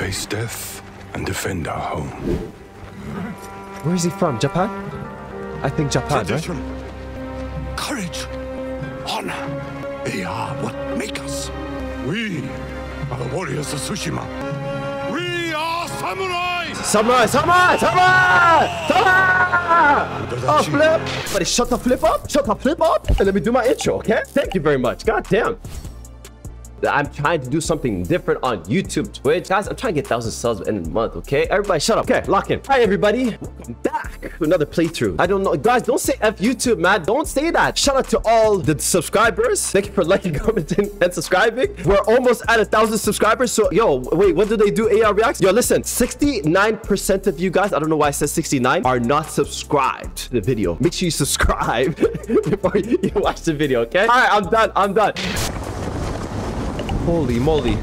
face death and defend our home. Where is he from? Japan? I think Japan, tradition, right? Courage, honor, they are what make us. We are the warriors of Tsushima. We are samurai! Samurai! Samurai! Samurai! Samurai! Oh, flip! Buddy, shut the flip up! Shut the flip up! And let me do my intro, okay? Thank you very much. God damn. I'm trying to do something different on YouTube, Twitch. Guys, I'm trying to get 1,000 subs in a month, okay? Everybody shut up. Okay, lock in. Hi, everybody. Welcome back to another playthrough. I don't know. Guys, don't say F YouTube, man. Don't say that. Shout out to all the subscribers. Thank you for liking, commenting, and subscribing. We're almost at 1,000 subscribers. So, yo, wait, what do they do? AR Reacts? Yo, listen, 69% of you guys, I don't know why I said 69, are not subscribed to the video. Make sure you subscribe before you watch the video, okay? All right, I'm done. I'm done. Holy moly.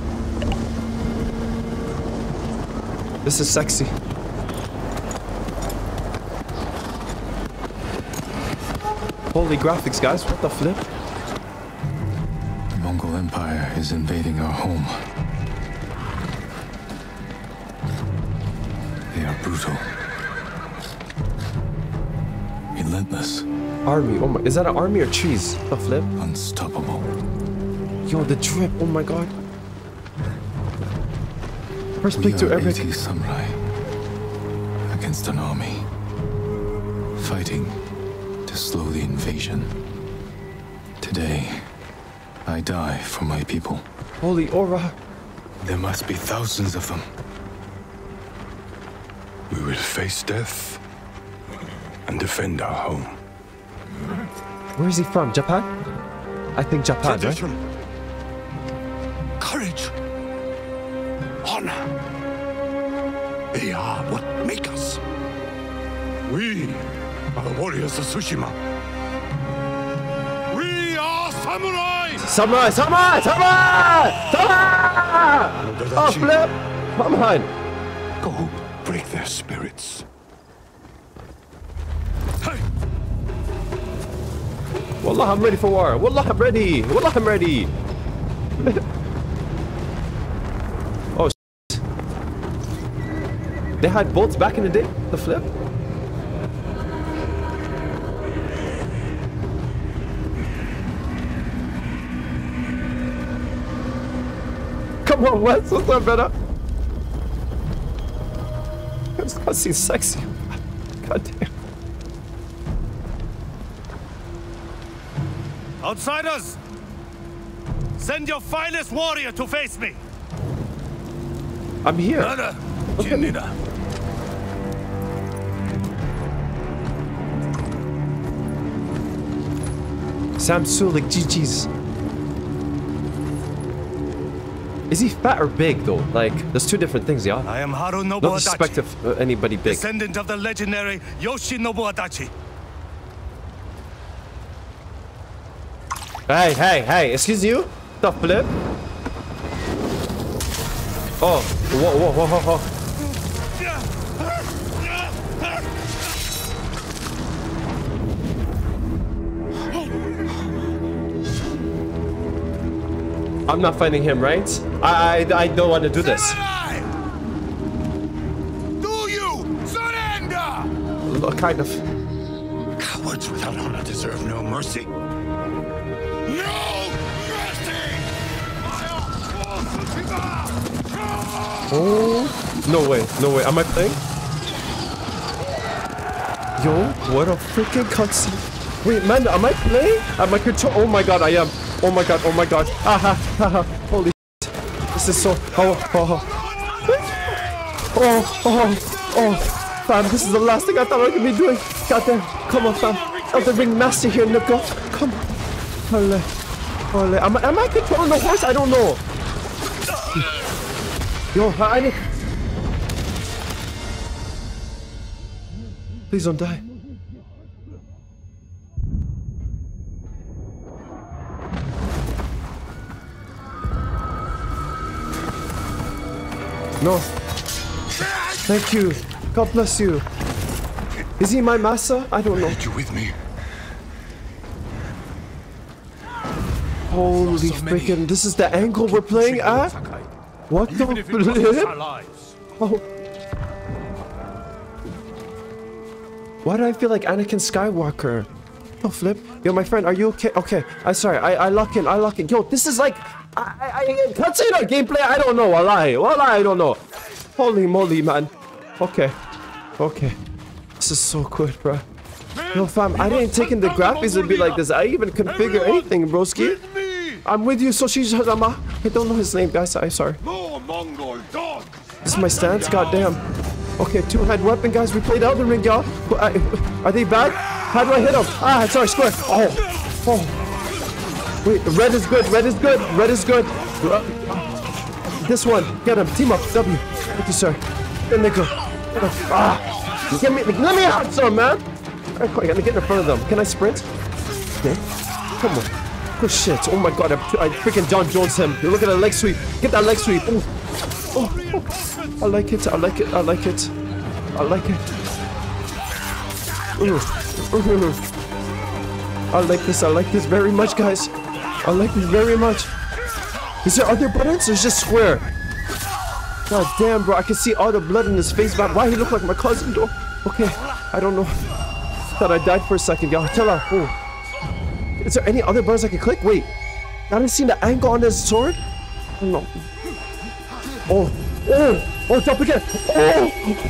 This is sexy. Holy graphics, guys. What the flip? The Mongol Empire is invading our home. They are brutal. Relentless. Army. Oh my. Is that an army or trees? What the flip? Unstoppable. Yo, the drip! Oh my god! First pick to every 80 samurai against an army, fighting to slow the invasion. Today, I die for my people. Holy aura! There must be thousands of them. We will face death and defend our home. Where is he from? Japan? I think Japan, tradition, right? Courage, honor, they are what make us. We are the warriors of Tsushima. We are samurai! Samurai! Samurai! Samurai! Samurai! Oh, flip! Come on! Go break their spirits. Hey! Wallah, I'm ready for war. Wallah, I'm ready. Wallah, I'm ready. They had bolts back in the day, the flip. Come on, Wes, what's up, brother? That seems sexy. God damn. Outsiders! Send your finest warrior to face me! I'm here. Murder! Jinina. Samsu, like GG's. Is he fat or big though? Like, there's two different things, yeah. I am Harunobu Adachi. No disrespect of anybody big. Descendant of the legendary Yoshinobu Adachi. Hey, hey, hey! Excuse you? The flip? Oh! Whoa, whoa, whoa, whoa, whoa! I'm not fighting him, right? I don't want to do this. Do you surrender? Look, kind of. Cowards without honor deserve no mercy. No mercy! Oh, no way, no way. Am I playing? Yo, what a freaking cutscene! Wait, man, am I playing? Am I control? Oh my god, I am. Oh my god, oh my god. Aha, haha. Holy shit. This is so. Oh, oh, oh. Oh, oh, oh. Fam, this is the last thing I thought I could be doing. God damn. Come on, fam. I'm the ringmaster here, Nico. Come on. Holy. Holy. Am I controlling the horse? I don't know. Yo, I need. Please don't die. No. Thank you. God bless you. Is he my master? I don't know. Are you with me? Holy freaking! This is the angle we're playing at. What the flip? Oh. Why do I feel like Anakin Skywalker? Oh, flip. Yo, my friend, are you okay? Okay, I'm sorry. I lock in. Yo, this is like... I can't say no gameplay. I don't know. I don't know. Holy moly, man. Okay. Okay. This is so good, bro. Yo, fam, I didn't take in the graphics to be like this. I even configure anything, broski. I'm with you, Soshizama. I don't know his name, guys. I'm sorry. This is my stance? Goddamn. Okay, two-hand weapon, guys. We played Elden Ring, y'all. Are they bad? How do I hit them? Ah, sorry, square. Oh. Oh. Wait, red is good. Red is good. Red is good. This one. Get him. Team up. W. Thank you, sir. Good nigga. Ah. Let me out, sir, man. I'm going to get in front of them. Can I sprint? Okay. Come on. Good shit. Oh, my God. I freaking John Jones him. Look at that leg sweep. Get that leg sweep. Ooh. Oh, oh. I like it. I like it. I like it. I like it. Ooh. Ooh. I like this. I like this very much, guys. I like this very much. Is there other buttons or is it just square? God damn, bro. I can see all the blood in his face. But why he look like my cousin, though? Okay. I don't know. I thought I died for a second, y'all. Tell her. Ooh. Is there any other buttons I can click? Wait. I haven't seen the angle on this sword? No. Oh. Oh. Oh, jump again. Oh. Oh.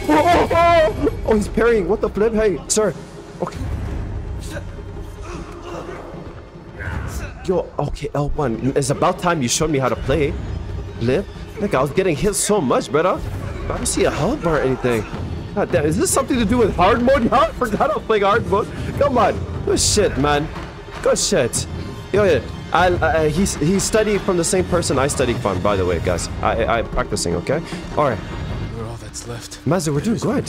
Oh. Oh. Oh, he's parrying. What the flip? Hey, sir. Okay. Yo, okay, L1. It's about time you showed me how to play. Flip. Look, I was getting hit so much, brother. I don't see a health bar or anything. God damn, is this something to do with hard mode? I forgot I'm playing hard mode. Come on. Good shit, man. Good shit. Yo, yeah. He studied from the same person I studied from, by the way, guys. I'm practicing, okay? Alright. We're all that's left. Mazu, we're doing good.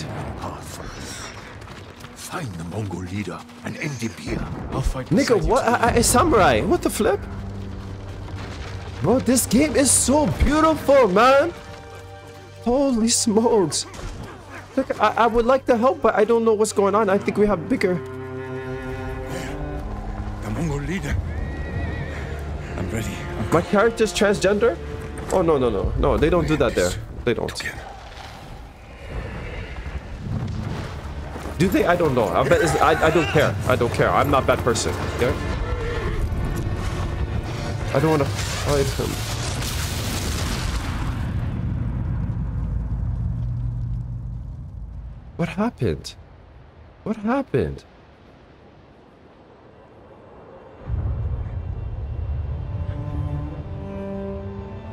Find the Mongol leader and end him here. I'll fight. Nigga, what? A samurai. What the flip? Bro, this game is so beautiful, man. Holy smokes. Look, I would like to help, but I don't know what's going on. I think we have bigger. The Mongol leader. I'm ready. My character's transgender? Oh, no, no, no. No, they don't do that there. They don't. Do they? I don't know. I bet I don't care. I don't care. I'm not a bad person. Okay? I don't want to fight him. What happened? What happened?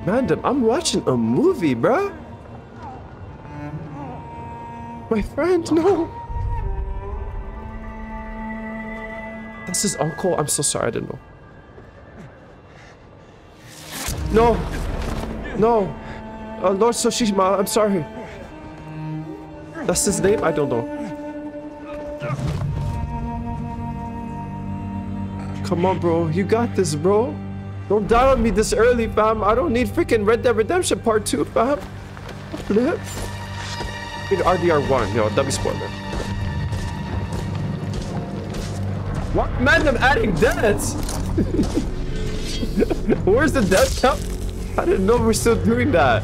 Mandem, I'm watching a movie, bruh. My friend, no. That's his uncle. I'm so sorry, I didn't know. No. No. Lord Tsushima, I'm sorry. That's his name? I don't know. Come on, bro. You got this, bro. Don't die on me this early, fam. I don't need freaking Red Dead Redemption Part 2, fam. Flip. I mean, RDR1. Yo, that'd be spoiler. What? Man, I'm adding deaths. Where's the death count? I didn't know we're still doing that.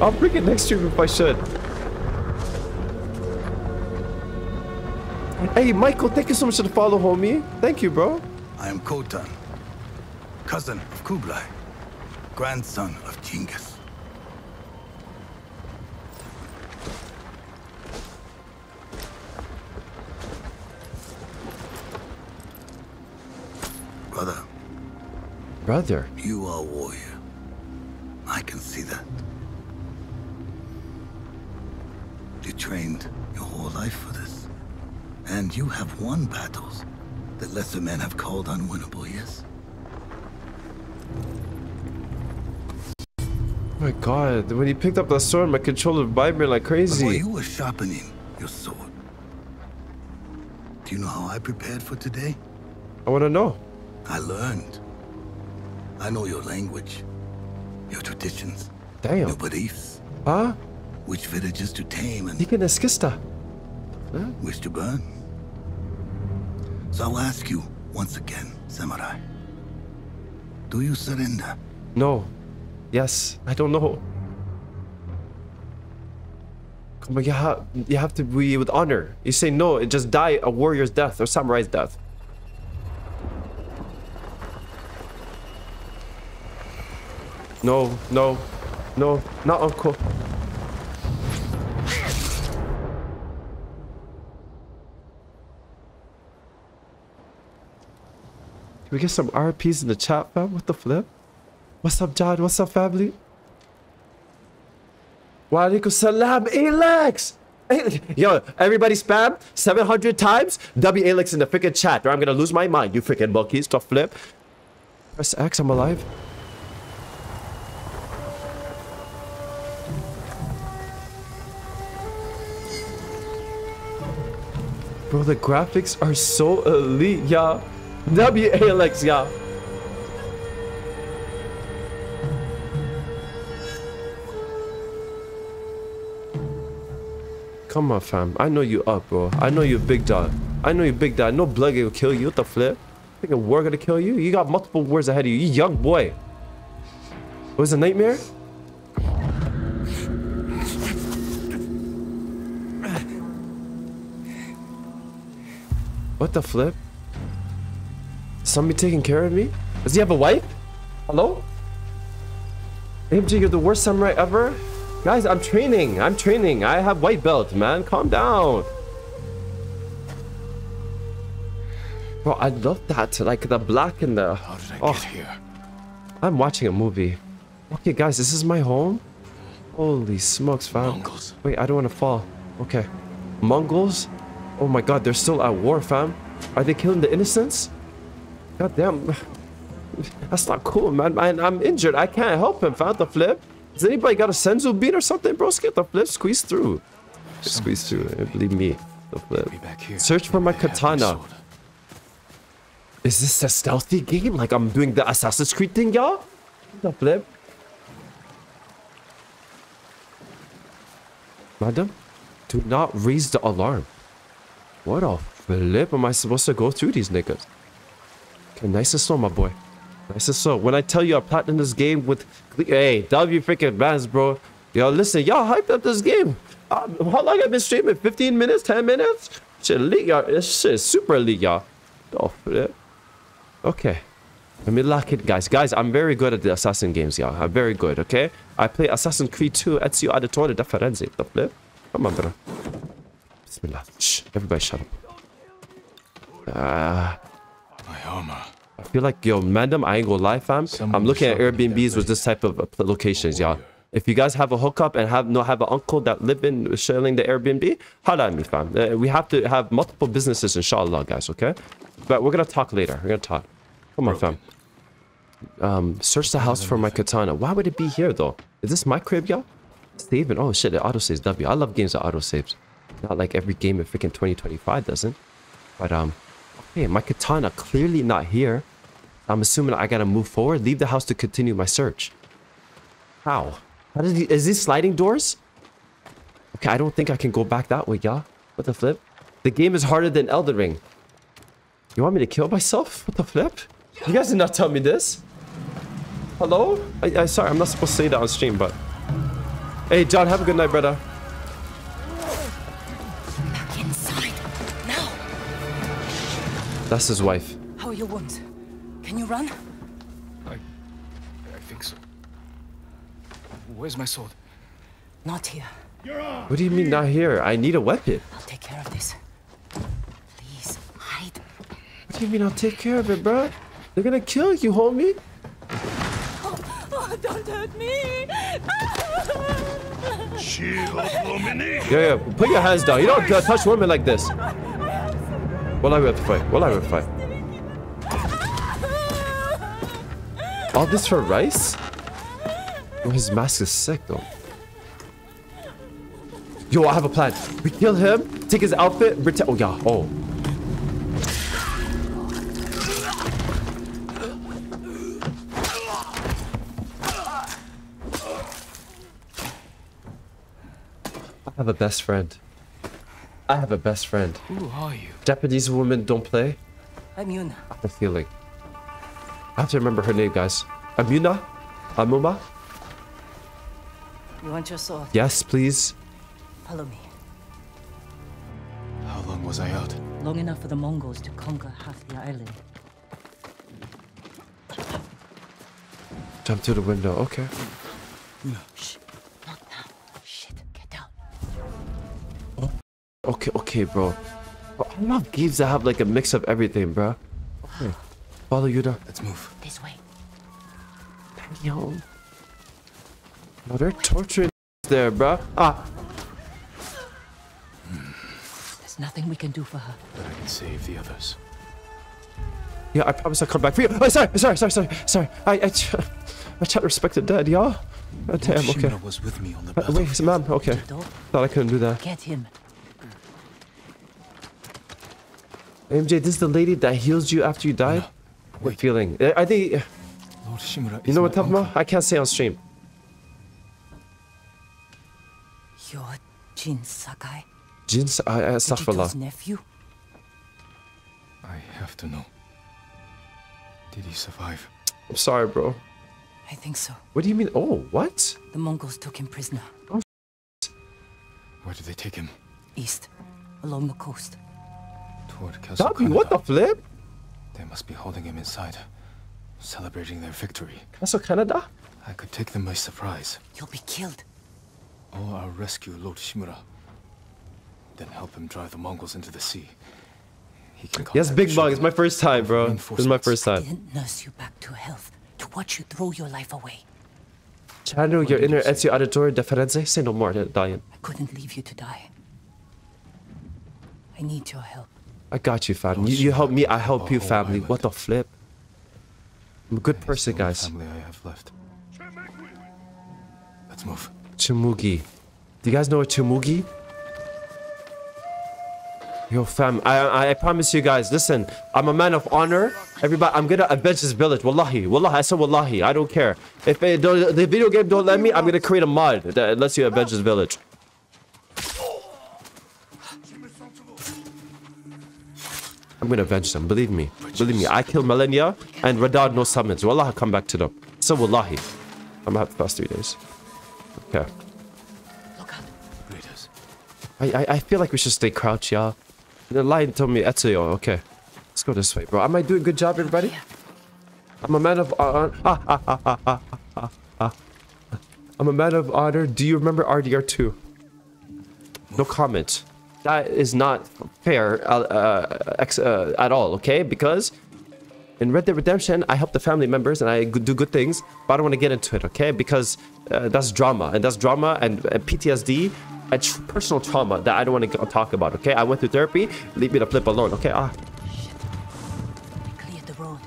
I'll bring it next stream if I should. Hey, Michael, thank you so much for the follow, homie. Thank you, bro. I am Khotun, cousin of Kublai, grandson of Genghis. Brother. Brother? You are a warrior. I can see that. You trained your whole life for this. And you have won battles that lesser men have called unwinnable, yes? Oh my God, when he picked up that sword, my controller vibrated like crazy. But while you were sharpening your sword, do you know how I prepared for today? I want to know. I learned. I know your language, your traditions, damn, your beliefs. Huh? Which villages to tame and which to burn. So I'll ask you once again, Samurai. Do you surrender? No. Yes, I don't know. But you have to be with honor. You say no, it just die a warrior's death or samurai's death. No, no, no, not uncle. Can we get some RPs in the chat, fam? What the flip? What's up, John? What's up, family? Wa alaikum salam, Alex! Yo, everybody spam 700 times W Alex in the freaking chat, or I'm gonna lose my mind, you freaking monkeys. Tough flip. Press X, I'm alive. Bro, the graphics are so elite, y'all. W Alex, y'all. Come on, fam. I know you up, bro. I know you big dog. I know you big dog. No blood will kill you. What the flip? Think a war gonna kill you? You got multiple wars ahead of you. You young boy. Was it a nightmare? What the flip? Somebody taking care of me? Does he have a wife? Hello? MG, you're the worst samurai ever? Guys, I'm training. I have white belt, man. Calm down. Bro, I love that. Like the black and the... How did I get here? I'm watching a movie. Okay, guys, this is my home? Holy smokes, fam. Mongols. Wait, I don't want to fall. Okay. Mongols? Oh my god, they're still at war, fam. Are they killing the innocents? God damn. That's not cool, man. I'm injured. I can't help him, fam. The flip. Has anybody got a senzu bean or something, bro? Get the flip, squeeze through. Squeeze through, believe me. The flip. Search for my katana. Is this a stealthy game? Like I'm doing the Assassin's Creed thing, y'all? The flip. Madam, do not raise the alarm. What a flip am I supposed to go through these niggas? Okay, nice and slow, my boy. Nice and slow. When I tell you I platinum this game with... Hey, W freaking bands, bro. Yo, listen, y'all hyped up this game. How long I've been streaming? 15 minutes? 10 minutes? Shit, elite, y'all. This shit is super elite, y'all. Oh, flip. Okay. Let me lock it, guys. Guys, I'm very good at the assassin games, y'all. I'm very good, okay? I play Assassin's Creed 2, Ezio Auditore da Firenze. The flip. Come on, bro. Bismillah. Shh. Everybody shut up. My armor. I feel like, yo, madam, I ain't gonna lie, fam. I'm looking at Airbnbs with this type of locations, y'all. If you guys have a hookup and have an uncle that live in sharing the Airbnb, holla at me, fam. We have to have multiple businesses, inshallah, guys, okay? But we're gonna talk later. We're gonna talk. Come on, fam. Search the house for my katana. Why would it be here, though? Is this my crib, y'all? Saving. Oh, shit, it autosaves. W. I love games that autosaves. Not like every game in freaking 2025 doesn't. But, okay, my katana clearly not here. I'm assuming I gotta move forward, leave the house to continue my search. How? Is this sliding doors? Okay, I don't think I can go back that way, y'all. What the flip? The game is harder than Elden Ring. You want me to kill myself? What the flip? You guys did not tell me this. Hello? I'm sorry, I'm not supposed to say that on stream, but... Hey, John, have a good night, brother. That's his wife. How are your wounds? Can you run? I think so. Where's my sword? Not here. What do you mean not here? I need a weapon. I'll take care of this. Please hide. What do you mean I'll take care of it, bro? They're gonna kill you, homie. Oh, don't hurt me. Yeah, put your hands down. You don't touch women like this. Will I have to fight? All this for rice? Oh, his mask is sick though. Yo, I have a plan. We kill him, take his outfit, return. Oh, yeah. Oh. I have a best friend. I have a best friend. Who are you? Japanese women don't play. I'm Yuna. I have a feeling. I have to remember her name, guys. I'm Yuna. I'm Muma. You want your sword? Yes, please. Follow me. How long was I out? Long enough for the Mongols to conquer half the island. Jump through the window, okay. Shh, not now. Shit, get down. Oh. Okay, okay, bro. I love games that have like a mix of everything, bro. Okay. Follow Yuna. Let's move. This way. Yo. No, they're torturing there, bro. Ah. There's nothing we can do for her. But I can save the others. Yeah, I promise I'll come back for you. Oh, sorry. I tried to respect the dead, y'all. Oh, damn, okay. Was with me on the wait, ma'am, okay. Thought I couldn't do that. Get him. MJ, this is the lady that heals you after you died? No, what feeling? I think... Lord Shimura, you know what, Tapma? I can't say on stream. You're Jin Sakai? Jin Sakai, Astaghfirullah. Nephew? I have to know. Did he survive? I'm sorry, bro. I think so. What do you mean? Oh, what? The Mongols took him prisoner. Oh, where did they take him? East, along the coast. Toward Castle Kanada. What the flip? They must be holding him inside, celebrating their victory. Castle Kanada? I could take them by surprise. You'll be killed. Or I'll rescue Lord Shimura. Then help him drive the Mongols into the sea. He can yes, Big Bug. It's my first time, bro. This is my first time. I didn't nurse you back to health, to watch you throw your life away. Channel your inner Ezio Auditore Deferenze. Say no more, Diane. I couldn't leave you to die. I need your help. I got you, fam. You help me, I help you, family. What the flip? I'm a good person, guys. Family I have left. Let's move. Chimugi. Do you guys know a Chimugi? Yo, fam, I promise you guys, listen, I'm a man of honor. Everybody, I'm gonna avenge this village. Wallahi, wallahi, I said wallahi, I don't care. If it don't, the video game don't let me, I'm gonna create a mod that lets you avenge this village. I'm gonna avenge them, believe me. Believe me, I killed Millennia and Radad no summons. Wallahi, come back to them. So wallahi. I'm gonna have the past 3 days. Okay. I feel like we should stay crouched, y'all. The lion told me, Etsuyo, okay. Let's go this way, bro. Am I doing a good job, everybody? I'm a man of honor. I'm a man of honor. Do you remember RDR2? No comment. That is not fair at all, okay? Because in Red Dead Redemption, I help the family members and I do good things, but I don't want to get into it, okay? Because that's drama, and that's drama and PTSD. A personal trauma that I don't want to talk about, okay? I went through therapy. Leave me to flip alone, okay? Ah. Shit. We cleared the road.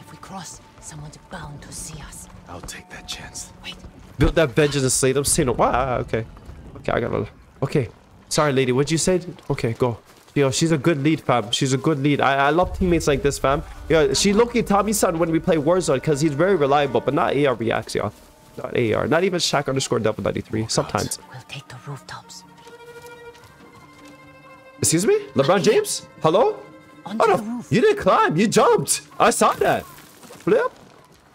If we cross, someone's bound to see us. I'll take that chance. Wait. Build that vengeance and slay them. Say no. Ah, okay. Okay, I gotta... Okay. Sorry, lady. What'd you say? Okay, go. Yo, she's a good lead, fam. She's a good lead. I love teammates like this, fam. Yo, she low-key taught me something when we play Warzone because he's very reliable, but not AR reacts, y'all. Not AR, not even Shaq underscore double 93. Sometimes. We'll take the rooftops. Excuse me? LeBron James? Hello? Oh, no. You didn't climb, you jumped. I saw that. Flip.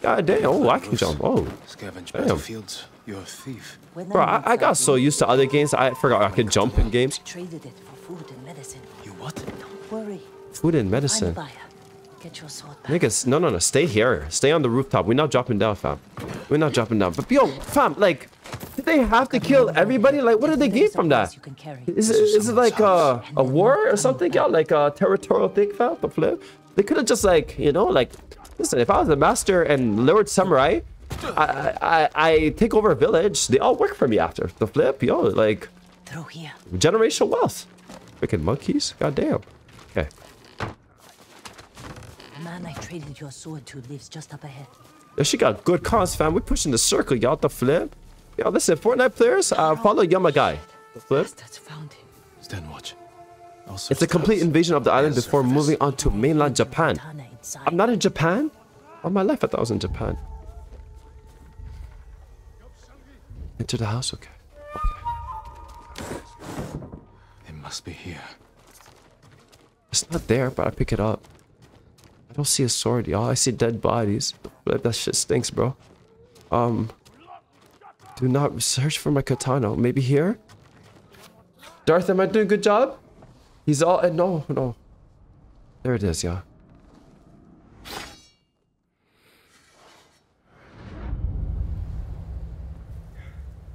God damn. Oh, I can jump. Oh. Scavenge battlefields. You're a thief. Bro, I got so used to other games, I forgot I could jump in games. Traded it for food and medicine. You what? Don't worry. Food and medicine. Get your sword back. Niggas, no, stay here. Stay on the rooftop. We're not dropping down, fam. We're not dropping down. But yo, fam, like, did they have to kill everybody? Like, what did they gain from that? Is it like a war or something, y'all? Like a territorial thing, fam? The flip? They could have just like, you know, like, listen, if I was a master and Lord Samurai, I take over a village. They all work for me after. The flip, yo, like, generational wealth. Freaking monkeys, goddamn. Okay. The man I traded your sword to lives just up ahead. Yeah, she got good cons, fam. We're pushing the circle, y'all. The flip. Y'all, listen, Fortnite players, follow Yamagai. The flip. Stand watch. Also it's a complete invasion of the island before moving on to mainland Japan. I'm not in Japan? All my life I thought I was in Japan. Into the house? Okay. It must be here. It's not there, but I pick it up. I don't see a sword, y'all. I see dead bodies. That shit stinks, bro. Do not search for my katana. Maybe here? Darth, am I doing a good job? He's all... No, no. There it is, yeah.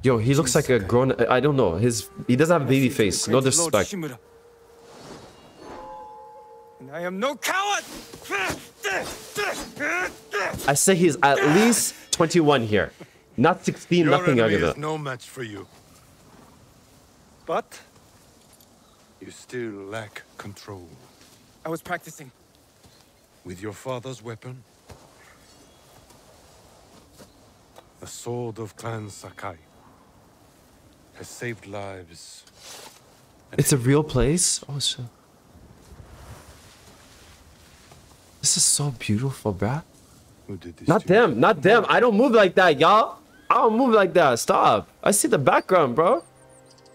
Yo, he looks like a grown... I don't know. He doesn't have a baby face. No disrespect. I am no coward! I say he's at least 21 here. Not 16, nothing like that. No match for you. But you still lack control. I was practicing. With your father's weapon? The sword of Clan Sakai has saved lives. It's a real place? Oh shit. This is so beautiful, bruh. Not them, not them. I don't move like that, y'all. I don't move like that. Stop. I see the background, bro.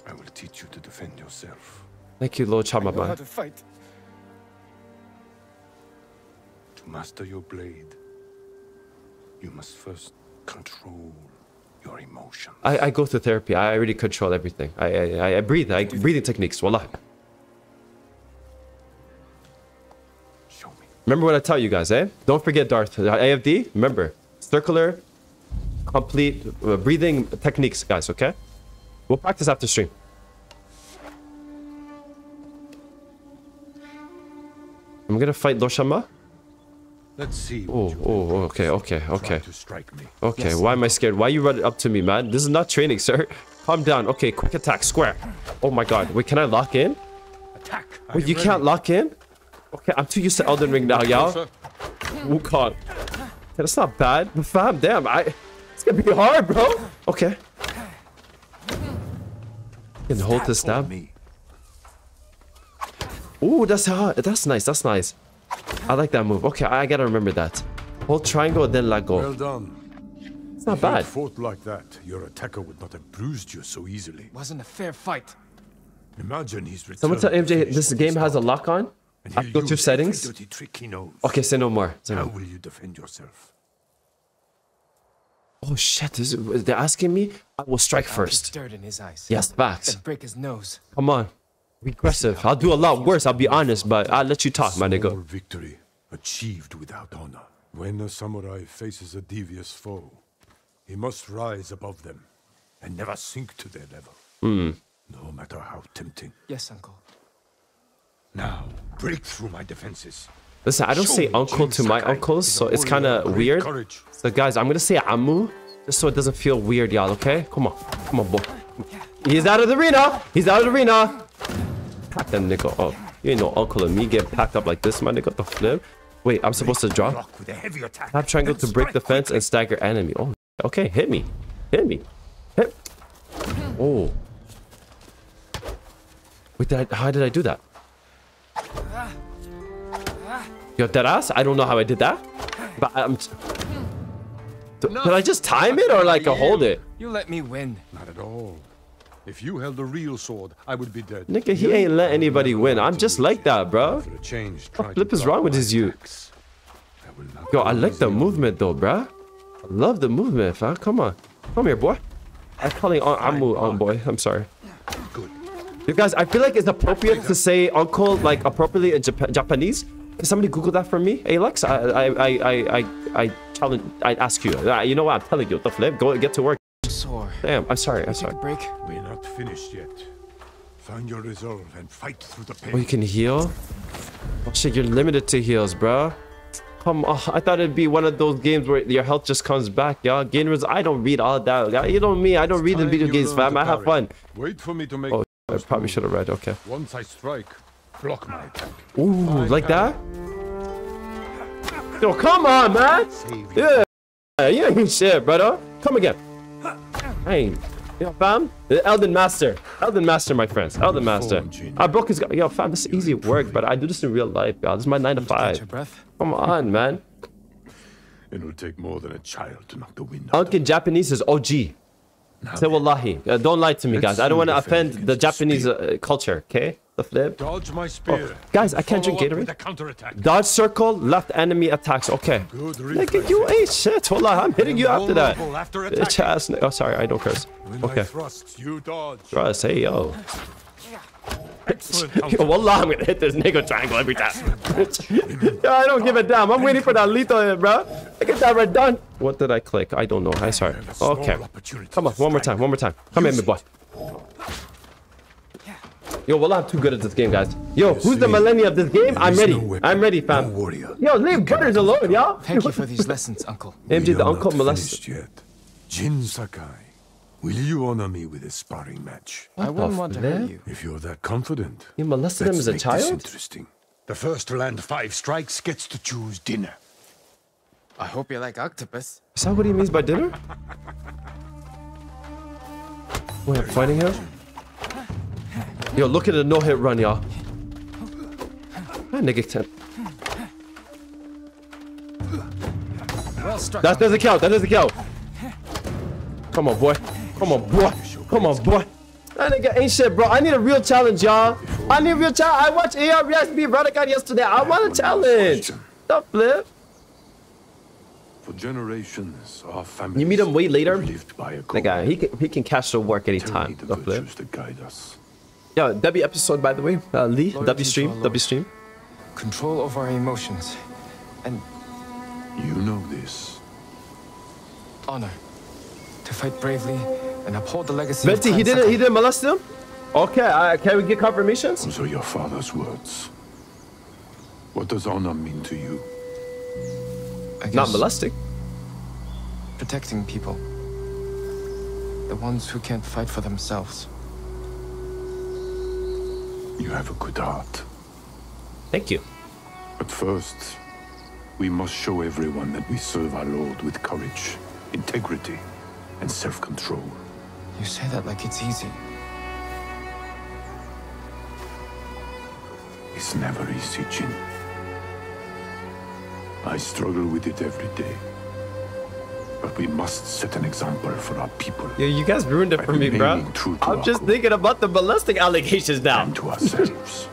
I will teach you to defend yourself. Thank you, Lord Chamaba. How to fight. To master your blade, you must first control your emotions. I go through therapy. I already control everything. I breathe. I breathing techniques. Wallah. Remember what I tell you guys, eh? Don't forget Darth. AFD, remember. Circular, complete, breathing techniques, guys, okay? We'll practice after stream. I'm gonna fight Loshama. Let's see. Oh, okay, okay, okay. Okay, why am I scared? Why you running up to me, man? This is not training, sir. Calm down. Okay, quick attack, square. Oh my god. Wait, can I lock in? Attack. Wait, you can't lock in? Okay, I'm too used to Elden Ring now, y'all. Wukong. Yeah, that's not bad. Fam, damn, it's gonna be hard, bro. Okay. You can hold this stab. Ooh, that's hard. That's nice. That's nice. I like that move. Okay, I gotta remember that. Hold triangle, then let go. Well done. It's not bad. If you fought like that, your attacker would not have bruised you so easily. Wasn't a fair fight. Imagine he's returned. Someone tell MJ this game has a lock on. Go to settings. Okay, say no more. Say no. How will you defend yourself? Oh shit! They're asking me. I will strike first. Dirt in his eyes. Yes, facts. Break his nose. Come on, regressive. I'll do a lot worse. I'll be honest, but I'll let you talk, my nigga. Victory achieved without honor. When a samurai faces a devious foe, he must rise above them and never sink to their level. No matter how tempting. Yes, uncle. Now, break through my defenses. Listen, I don't say uncle to my uncles, so it's kind of weird. So guys, I'm going to say Amu, just so it doesn't feel weird, y'all, okay? Come on. Come on, boy. He's out of the arena. He's out of the arena. Pack that nigga up. You ain't no uncle of me getting packed up like this, my nigga. The flip. Wait, I'm supposed to draw? Tap triangle to break the fence and stagger enemy. Oh, okay. Hit me. Hit me. Hit. Oh. Wait, how did I do that? Yo, that ass? I don't know how I did that, but did I just time it or like hold it? You let me win. Not at all. If you held the real sword, I would be dead. Nigga, he ain't let anybody win. I'm just like that, bro. What flip is wrong with his youth? Yo, I like the movement though, bro. I love the movement, fam. Come on, come here, boy. I'm calling on boy. I'm sorry. Good. You guys, I feel like it's appropriate to say uncle like appropriately in Japanese. Can somebody Google that for me, Alex? I challenge. I ask you. You know what? I'm telling you. The flip. Go get to work. Sore. Damn. I'm sorry. I'm sorry. Break. We're not finished yet. Find your resolve and fight through the pain. Oh, you can heal. Oh shit, you're limited to heals, bro. Come on. I thought it'd be one of those games where your health just comes back, y'all. Gamers, I don't read all that. You know me. I don't read the video games, fam. I have fun. Wait for me to make. I probably should have read, okay. Once I strike, block my attack. Ooh, like that? Yo, come on, man! Yeah, you ain't shit, brother. Come again. Hey, yo, fam. The Elden Master. Elden Master, my friends. Elden Master. I broke his... Yo, fam, this is easy work, but I do this in real life, y'all. This is my 9 to 5. Come on, man. It'll take more than a child to knock the wind out. Uncle in Japanese is OG. Say wallahi. Don't lie to me, guys. I don't want to offend the Japanese culture, okay? the flip. Dodge my spear. Oh. Guys, I can't drink Gatorade. Dodge circle, left enemy attacks. Okay. Look at you, hey, shit. Hold on, I'm hitting you after that. Oh, sorry, I don't curse. Okay. Trust, hey, yo. Yo, wallah, I'm gonna hit this nigga triangle every time. Yo, I don't give a damn. I'm waiting for that lethal hit, bro. Look at that red done. What did I click? I don't know. I'm sorry. Okay. Come on, one more time. One more time. Come here, me boy. Yo, well, I'm too good at this game, guys. Yo, who's the millennium of this game? I'm ready. I'm ready, fam. Yo, leave Butters alone, y'all. Thank you for these lessons, uncle. MG, the uncle molested. Jin Sakai. Will you honor me with a sparring match? I wouldn't want to hurt you. If you're that confident. You molested him as a child? Interesting. The first to land 5 strikes gets to choose dinner. I hope you like octopus. Is that what he means by dinner? Wait, I'm fighting him? Yo, look at the no-hit run, y'all. That nigga can't. That doesn't count. That doesn't count. Come on, boy. Come on, boy. Come on, boy. That nigga ain't shit, bro. I need a real challenge, y'all. I need a real challenge. I watched AR Reacts beat Radicat yesterday. I want a challenge. The flip. For generations, our families. You meet him way later. Nigga, he can cash the work anytime. The flip. Yo, W episode, by the way. Lee, W stream, W stream. Control of our emotions, and you know this. Honor. To fight bravely and uphold the legacy. Betty, he didn't molest him? Okay, can we get confirmations? Those are your father's words. What does honor mean to you? I guess not molesting. Protecting people. The ones who can't fight for themselves. You have a good heart. Thank you. But first, we must show everyone that we serve our Lord with courage, integrity, and self-control. You say that like it's easy. It's never easy, Jin. I struggle with it every day. But we must set an example for our people. Yeah, you guys ruined it for me, bro. I'm just thinking about the molesting allegations now. And to ourselves.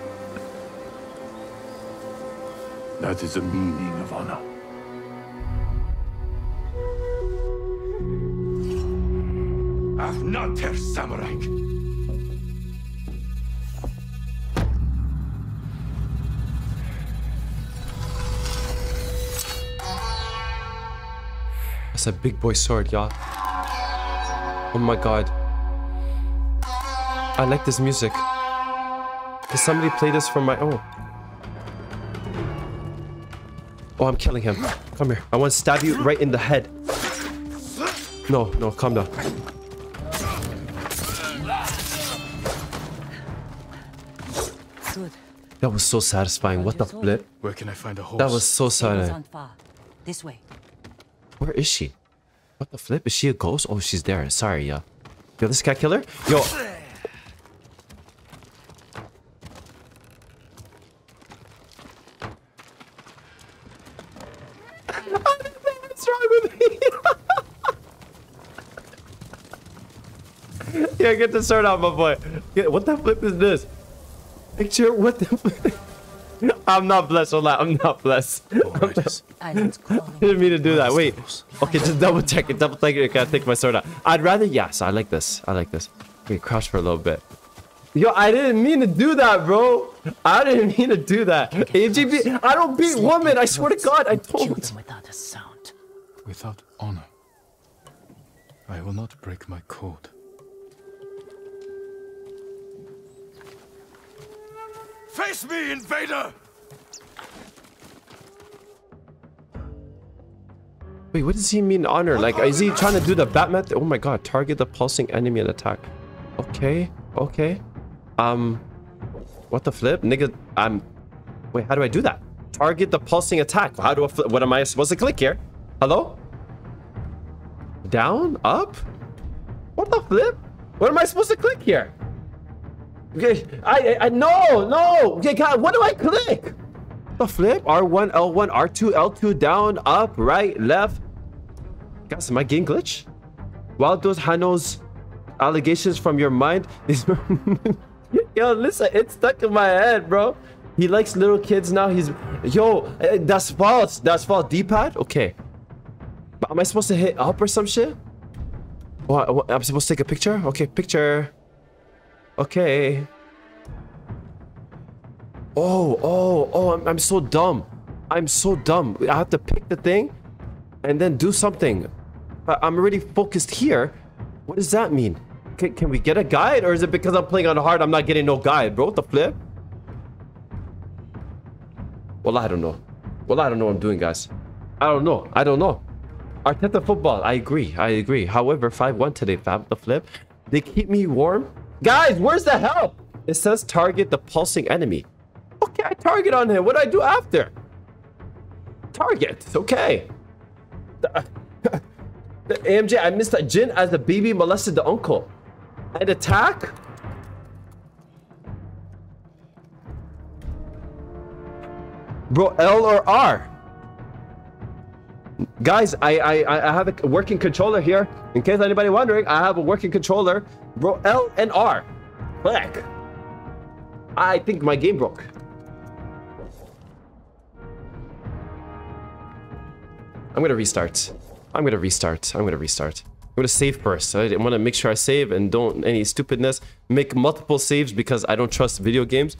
That is the meaning of honor. I've not her samurai. That's a big boy sword, y'all. Oh my god. I like this music. Can somebody play this for my own? Oh, I'm killing him. Come here. I want to stab you right in the head. No, no, calm down. That was so satisfying. What the flip? Where can I find a horse? That was so satisfying. This way. Where is she? What the flip? Is she a ghost? Oh, she's there. Sorry, yeah. Yo, this guy kill her? Yo. What's wrong with me? Yeah, get the sword out, my boy. Yeah, what the flip is this? Picture what the... I'm not blessed, Allah. I'm not blessed. I'm not... I didn't mean to do that. Wait. Okay, just double check it. Double check it. Can I take my sword out? I'd rather... Yes, I like this. I like this. We crouch for a little bit. Yo, I didn't mean to do that, bro. I didn't mean to do that. AGB, I don't beat women. I swear to God, I don't. Without a sound. Without honor. I will not break my code. Face me, invader! Wait, what does he mean honor? Like, is he trying to do the Batman? Oh my god, target the pulsing enemy and attack. Okay, okay. What the flip? Nigga, wait, how do I do that? Target the pulsing attack. How do I flip? What am I supposed to click here? Hello? Down? Up? What the flip? What am I supposed to click here? Okay, I no, no. Okay, God, what do I click? The flip, R1, L1, R2, L2, down, up, right, left. Guys, am I getting glitch? While those Hano's allegations from your mind, these Yo, listen, it's stuck in my head, bro. He likes little kids now. He's... Yo, that's false. That's false. D-pad? Okay. But am I supposed to hit up or some shit? What, I'm supposed to take a picture? Okay, picture. Okay. Oh, I'm so dumb. I'm so dumb. I have to pick the thing and then do something. I'm already focused here. What does that mean? Can we get a guide? Or is it because I'm playing on hard, I'm not getting no guide, bro? What the flip? Well, I don't know. Well, I don't know what I'm doing, guys. I don't know. I don't know. Arteta football. I agree. I agree. However, 5-1 today, fam. The flip. They keep me warm. Guys, where's the help? It says target the pulsing enemy. Okay, I target on him. What do I do after? Target. Okay. The AMJ, I missed that. Jin as the baby molested the uncle. And attack? Bro, L or R? Guys, I have a working controller here. In case anybody wondering, I have a working controller. Bro, L and R. Black. I think my game broke. I'm gonna restart. I'm gonna restart. I'm gonna restart. I'm gonna save first. I want to make sure I save and don't any stupidness. Make multiple saves because I don't trust video games.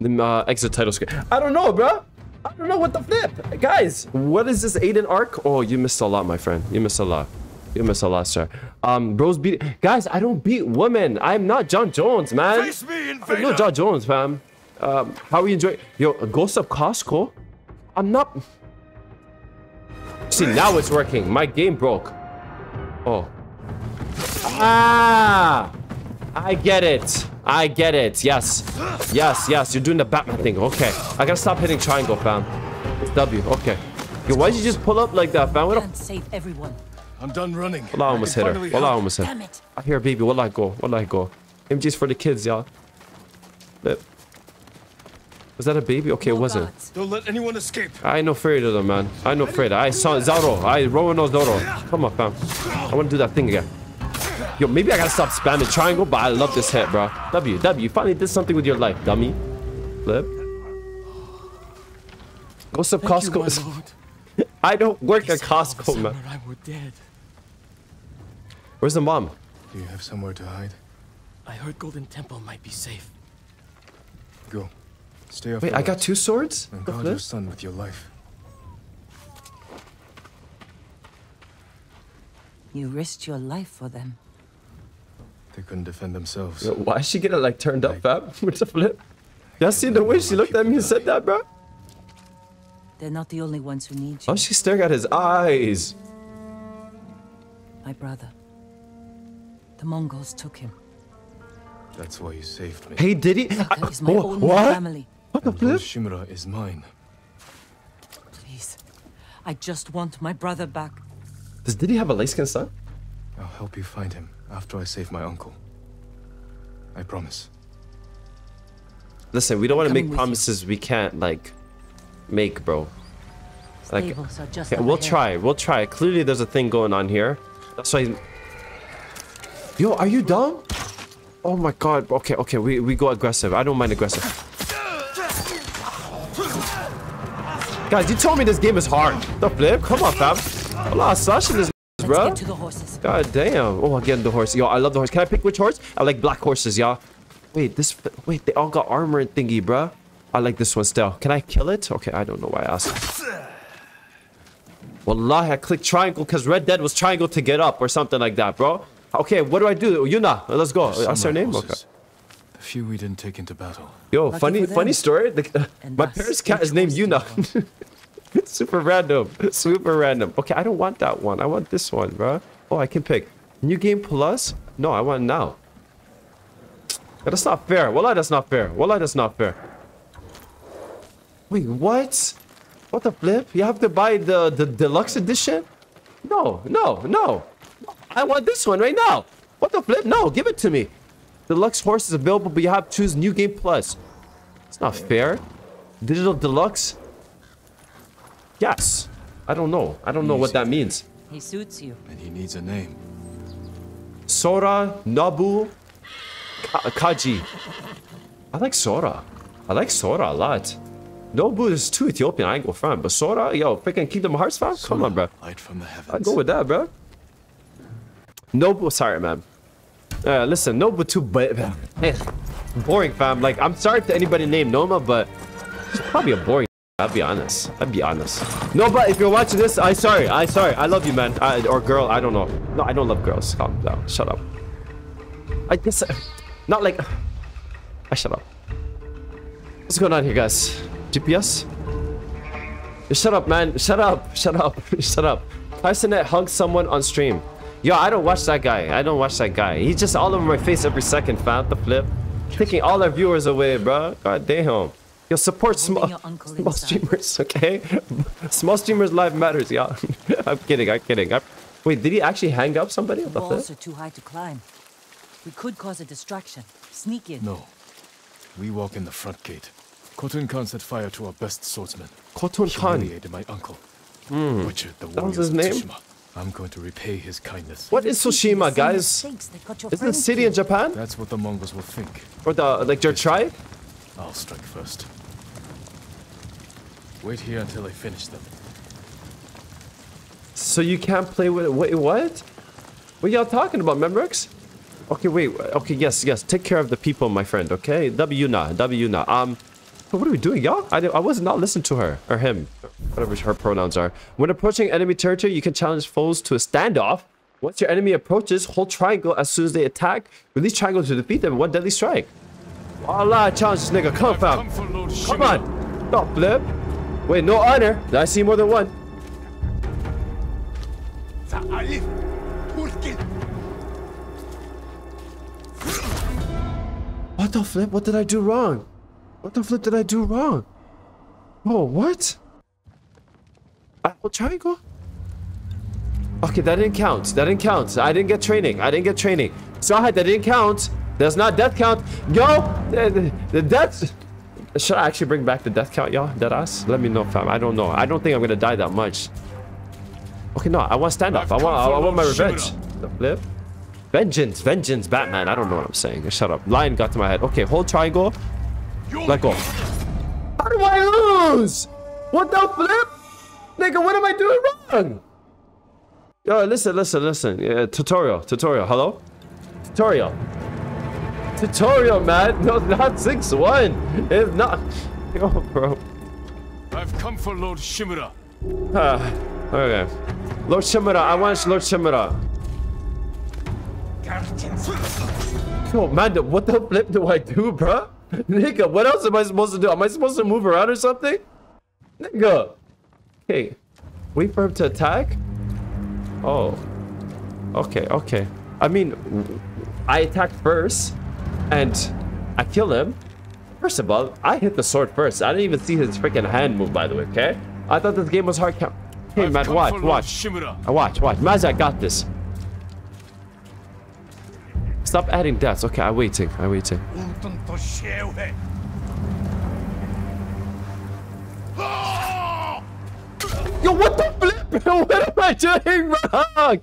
Then exit title screen. I don't know, bro. I don't know what the flip. Guys, what is this Aiden arc? Oh, you missed a lot, my friend. You missed a lot. You missed a lot, sir. Bros beat... Guys, I don't beat women. I'm not John Jones, man. Face me, invader. I'm not John Jones, fam. How are you enjoying... Yo, Ghost of Costco? I'm not... See, now it's working. My game broke. Oh. Ah! I get it. I get it. Yes. Yes, yes. You're doing the Batman thing. Okay. I gotta stop hitting triangle, fam. It's W. Okay. Yo, why'd you just pull up like that, fam? I can't save everyone. I'm done running. Well, I almost hit her. Well, I almost hit her. I hear baby. Well, I go. Well, I go. MG's for the kids, y'all. Was that a baby? Okay, it wasn't. Don't let anyone escape. I ain't afraid of them, man. I ain't afraid. I saw Zoro. I Roanoke Zoro. Come on, fam. I want to do that thing again. Yo, maybe I gotta stop spamming triangle, but I love this hit, bro. W, W, you finally did something with your life, dummy. Flip. Ghost of Costco is... I don't work at Costco, man. We're dead. Where's the mom? Do you have somewhere to hide? I heard Golden Temple might be safe. Go. Stay off. Wait, I got two swords? And guard your son with your life. You risked your life for them. They couldn't defend themselves. Yo, why is she getting like turned up, fam? What's the flip? Y'all see the way she looked at me and said that, bro? They're not the only ones who need you. Oh, she's staring at his eyes. My brother. The Mongols took him. That's why you saved me. Hey, did he? Is my only family. What the flip? Shimura is mine. Please. I just want my brother back. Did he have a light-skinned son? I'll help you find him after I save my uncle. I promise. Listen, we don't want to make promises we can't, like, make, bro. Like, okay, we'll try. We'll try. Clearly, there's a thing going on here. That's why... Yo, are you dumb? Oh my god. Okay, okay, we go aggressive. I don't mind aggressive. Guys, you told me this game is hard. The flip? Come on, fam. A lot of slush in this, bro. God damn. Oh, again, the horse. Yo, I love the horse. Can I pick which horse? I like black horses, y'all. Wait, this... Wait, they all got armor and thingy, bro. I like this one still. Can I kill it? Okay, I don't know why I asked. Wallahi, I clicked triangle because Red Dead was triangle to get up or something like that, bro. Okay, what do I do? Yuna, let's go. That's her name? Okay. The few we didn't take into battle. Yo, funny story. My parents' cat is named Yuna. Super random. Super random. Okay, I don't want that one. I want this one, bro. Oh, I can pick. New game plus? No, I want now. That's not fair. Wallah, that's not fair. Wallah, that's not fair. Wait, what? What the flip? You have to buy the deluxe edition? No, no, no. I want this one right now. What the flip? No, give it to me. Deluxe horse is available, but you have to choose new game plus. It's not fair. Digital deluxe? Yes. I don't know. I don't know what that means. He suits you. And he needs a name. Sora, Nobu, Kaji. I like Sora. I like Sora a lot. Nobu is too Ethiopian, I ain't gonna front. But Sora, yo, freaking Kingdom Hearts 5? Come on, bro. Light from the heavens. I'll go with that, bro. Nobu, sorry, man. Listen, Nobu too, but boring, fam. Like, I'm sorry to anybody named Noma, but it's probably a boring. I'll be honest. I'll be honest. No, but if you're watching this, I'm sorry. I'm sorry. I love you, man. Or girl. I don't know. No, I don't love girls. Calm down. Shut up. I guess. Not like. I shut up. What's going on here, guys? GPS? Shut up, man. Shut up. Shut up. Shut up. Tysonet hugged someone on stream. Yo, I don't watch that guy. I don't watch that guy. He's just all over my face every second, fam. The flip. Taking all our viewers away, bro. God damn. Yo, support small streamers, okay? Small streamers' life matters, y'all. Yeah. I'm kidding, I'm kidding. Wait, did he actually hang up somebody? The walls are too high to climb. We could cause a distraction. Sneak in. No. We walk in the front gate. Khotun Khan set fire to our best swordsman. Khotun Khan. Humiliated my uncle. Butchered the warriors of Tsushima. I'm going to repay his kindness. What is Tsushima, guys? Is it a city in Japan? That's what the Mongols will think. Or the, like, their tribe? I'll strike first. Wait here until I finish them. So you can't play with it. Wait, what? What y'all talking about, Memrix? Okay, wait. Okay, yes, yes. Take care of the people, my friend. Okay, Yuna. What are we doing, y'all? I was not listening to her or him, whatever her pronouns are. When approaching enemy territory, you can challenge foes to a standoff. Once your enemy approaches, hold triangle as soon as they attack. Release triangle to defeat them. One deadly strike. Allah, challenge this nigga. Come, fam. Come on. Stop, flip. Wait, no honor. Did I see more than one? What the flip? What did I do wrong? What the flip did I do wrong? Oh, what? I hold triangle? Okay, that didn't count. That didn't count. I didn't get training. I didn't get training. Sahad, that didn't count. That's not death count. Yo, the death. Should I actually bring back the death count, y'all? Deadass? Let me know, fam. I don't know. I don't think I'm gonna die that much. Okay, no. I want standoff. I want my revenge. The flip. Vengeance. Vengeance. Batman. I don't know what I'm saying. Shut up. Lion got to my head. Okay, hold triangle. Let go. How do I lose? What the flip? Nigga, what am I doing wrong? Yo, listen. Tutorial. Hello? Tutorial, man. No, not 6-1. If not, yo, bro. I've come for Lord Shimura. Okay. Lord Shimura, I want Lord Shimura. Yo, man, what the flip do I do, bro? Nigga, what else am I supposed to do? Am I supposed to move around or something? Nigga. Okay. Wait for him to attack? Oh. Okay. I mean, I attacked first. And I kill him. First of all, I hit the sword first. I didn't even see his freaking hand move, by the way, okay? I thought this game was hard count. Hey, man, watch. Mazak got this. Stop adding deaths. Okay, I'm waiting. Yo, what the flip? What am I doing wrong?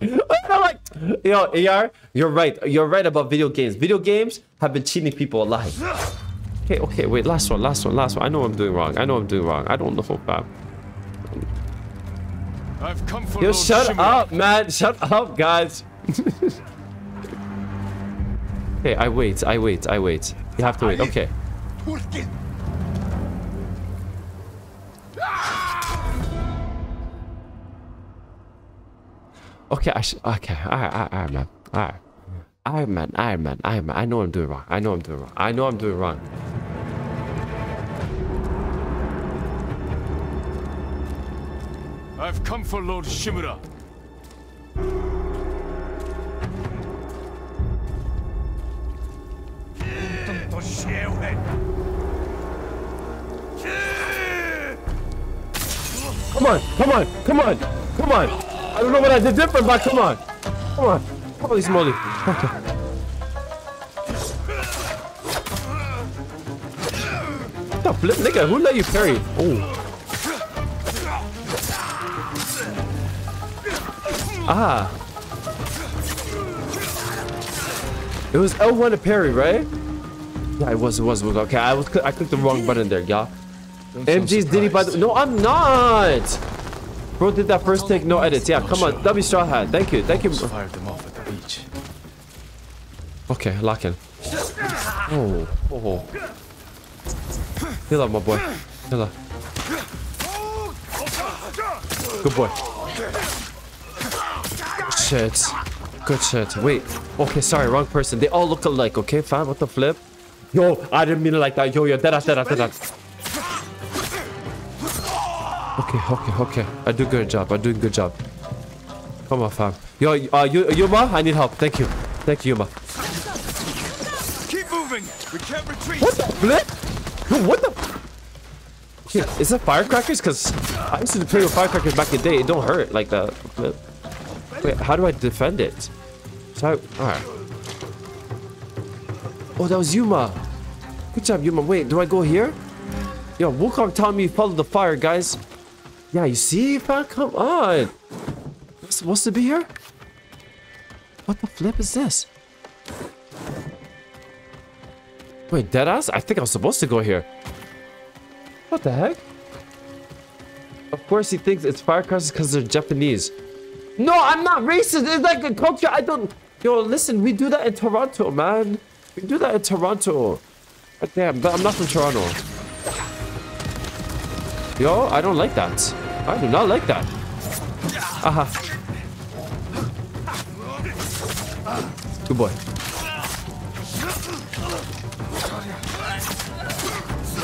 Yo, AR, you're right. You're right about video games. Video games have been cheating people alive. Okay, wait. Last one. I know I'm doing wrong. I don't know, fam. Yo, shut up, man. Shut up, guys. Okay, I wait. You have to wait. Okay. Okay, All right, man. I know I'm doing wrong. I've come for Lord Shimura. Come on. I don't know what I did different, but come on. Holy smoly. Okay. What the flip, nigga? Who let you parry? Oh. It was L1 to parry, right? Yeah, it was okay. I clicked the wrong button there, y'all. MG's Diddy by the— No, I'm not! Bro did that first take, no edits. Yeah, come on. W Straw Hat. Thank you. Thank you. Fired them off at the beach. Okay, lock in. Oh. Oh. Heal up, my boy. Heal up. Good boy. Good shit. Good shit. Wait. Okay, sorry. Wrong person. They all look alike. Okay, fam. What the flip? Yo, I didn't mean it like that. Yo, yo. Dead. Okay. I do good job. I'm doing good job. Come on, fam. Yo, Yuma, I need help. Thank you. Thank you, Yuma. Keep moving. We can't retreat. What the flip? Yo, what the? Dude, is it firecrackers? Because I used to play with firecrackers back in the day. It don't hurt like that. Wait, how do I defend it? Sorry. All right. Oh, that was Yuma. Good job, Yuma. Wait, do I go here? Yo, Wukong telling me follow the fire, guys. Yeah, you see, fam? Come on. I'm supposed to be here? What the flip is this? Wait, deadass? I think I'm supposed to go here. What the heck? Of course he thinks it's firecrackers because they're Japanese. No, I'm not racist. It's like a culture. I don't... Yo, listen, we do that in Toronto, man. We do that in Toronto. God damn, but I'm not from Toronto. Yo, I don't like that. I do not like that. Aha. Good boy.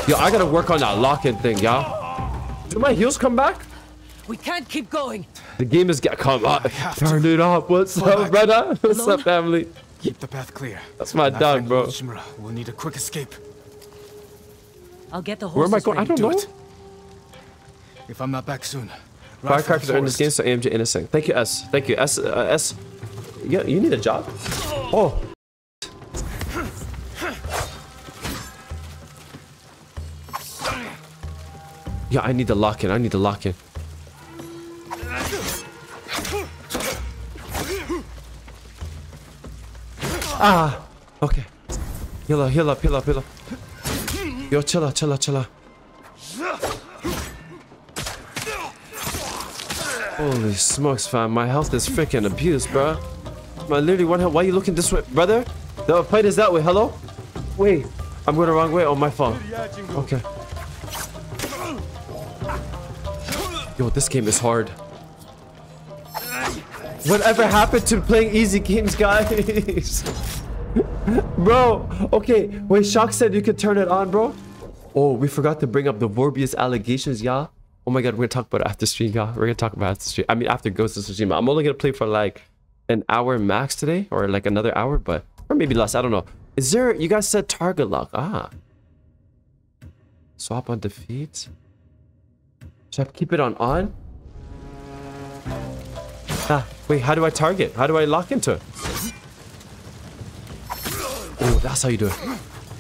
Yo, I gotta work on that lock-in thing, y'all. Do my heels come back? We can't keep going. The game is... Come on. Turn it up. What's up, brother? What's up, family? Keep the path clear. That's my dog, bro. Shimura, we'll need a quick escape. I'll get the horses. Where am I going? I don't know. If I'm not back soon. Firecrackers are in this game, so AMG innocent. Thank you, S. Thank you, S. S. Yeah, you need a job? Oh. Yeah, I need to lock in. I need to lock in. Ah. Okay. Heal up, heal up, heal up, heal up. Yo, chill out, chill out, chill out. Holy smokes, fam. My health is freaking abused, bro. My literally one health. Why are you looking this way, brother? The fight is that way. Hello? Wait. I'm going the wrong way. Oh, my fault. Okay. Yo, this game is hard. Whatever happened to playing easy games, guys? Bro. Okay. Wait, Shock said you could turn it on, bro. Oh, we forgot to bring up the Morbius allegations, yeah? Oh my god, we're gonna talk about it after stream, y'all. We're gonna talk about it after stream. I mean, after Ghost of Tsushima. I'm only gonna play for like an hour max today, or like another hour, but or maybe less. I don't know. Is there? You guys said target lock. Ah. Swap on defeat. Should I keep it on? Ah, wait. How do I target? How do I lock into it? Oh, that's how you do it.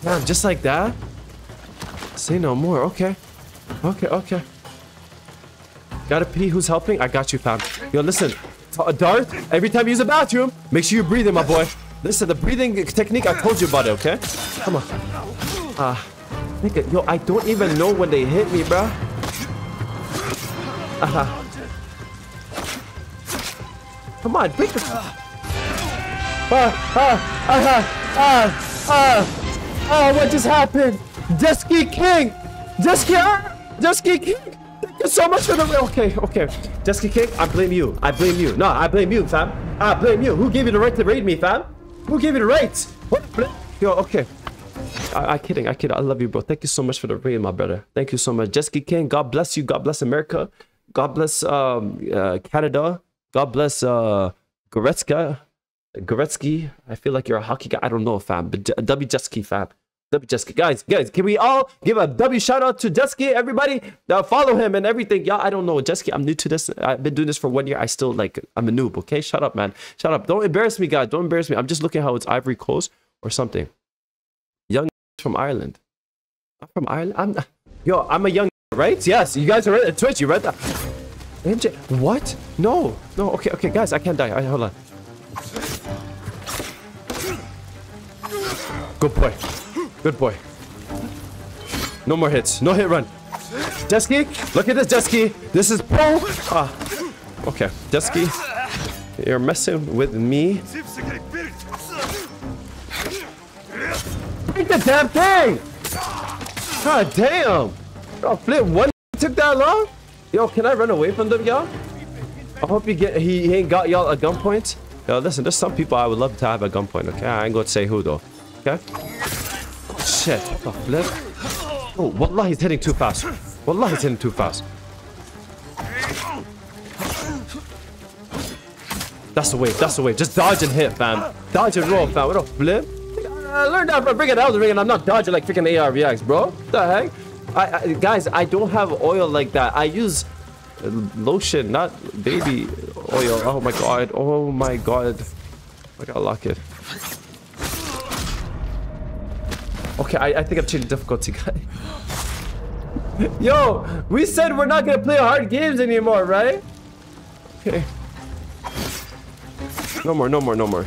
Damn, just like that. Say no more. Okay. Okay. Okay. Gotta pee, who's helping? I got you, fam. Yo, listen, Darth, every time you use a bathroom, make sure you breathe in, my boy. Listen, the breathing technique, I told you about it, okay? Come on. Ah, nigga, yo, I don't even know when they hit me, bruh. Come on, break the... what just happened? Dusky King! Dusky King! So much for the rail. Okay. Dusky King, I blame you. No, I blame you, fam. I blame you. Who gave you the right to raid me, fam? Who gave you the right? What? Yo, okay. I kidding. I love you, bro. Thank you so much for the raid, my brother. Thank you so much. Dusky King, God bless you. God bless America. God bless Canada. God bless Goretzka. I feel like you're a hockey guy. I don't know, fam. But W Dusky, fam. W Dusky, guys, can we all give a W shout out to Dusky? Everybody, follow him and everything, y'all. I don't know, Dusky. I'm new to this. I've been doing this for 1 year. I still like, I'm a noob. Okay, shut up, man. Shut up. Don't embarrass me, guys. Don't embarrass me. I'm just looking how it's Ivory Coast or something. Young from Ireland. I'm from Ireland. I'm a young, right? Yes, you guys are at Twitch. You read that? MJ, what? No. Okay, guys, I can't die. Hold on. Good boy. Good boy. No more hits. No hit run. Deski, look at this, Deski. This is pro. Okay, Deski, you're messing with me. Break the damn thing! God damn! Yo, flip one took that long? Yo, can I run away from them, y'all? I hope he ain't got y'all at gunpoint. Yo, listen, there's some people I would love to have at gunpoint, okay? I ain't gonna say who though. Okay? Shit, what the flip? Oh, wallahi, he's hitting too fast. Wallahi, he's hitting too fast. That's the way, that's the way. Just dodge and hit, fam. Dodge and roll, fam. What a flip? I learned that from freaking Elden Ring and I'm not dodging like freaking ARVX, bro. What the heck? Guys, I don't have oil like that. I use lotion, not baby oil. Oh my god. Oh my god. I gotta lock it. Okay, I think I've changed the difficulty, guys. Yo, we said we're not gonna play hard games anymore, right? Okay. No more, no more, no more.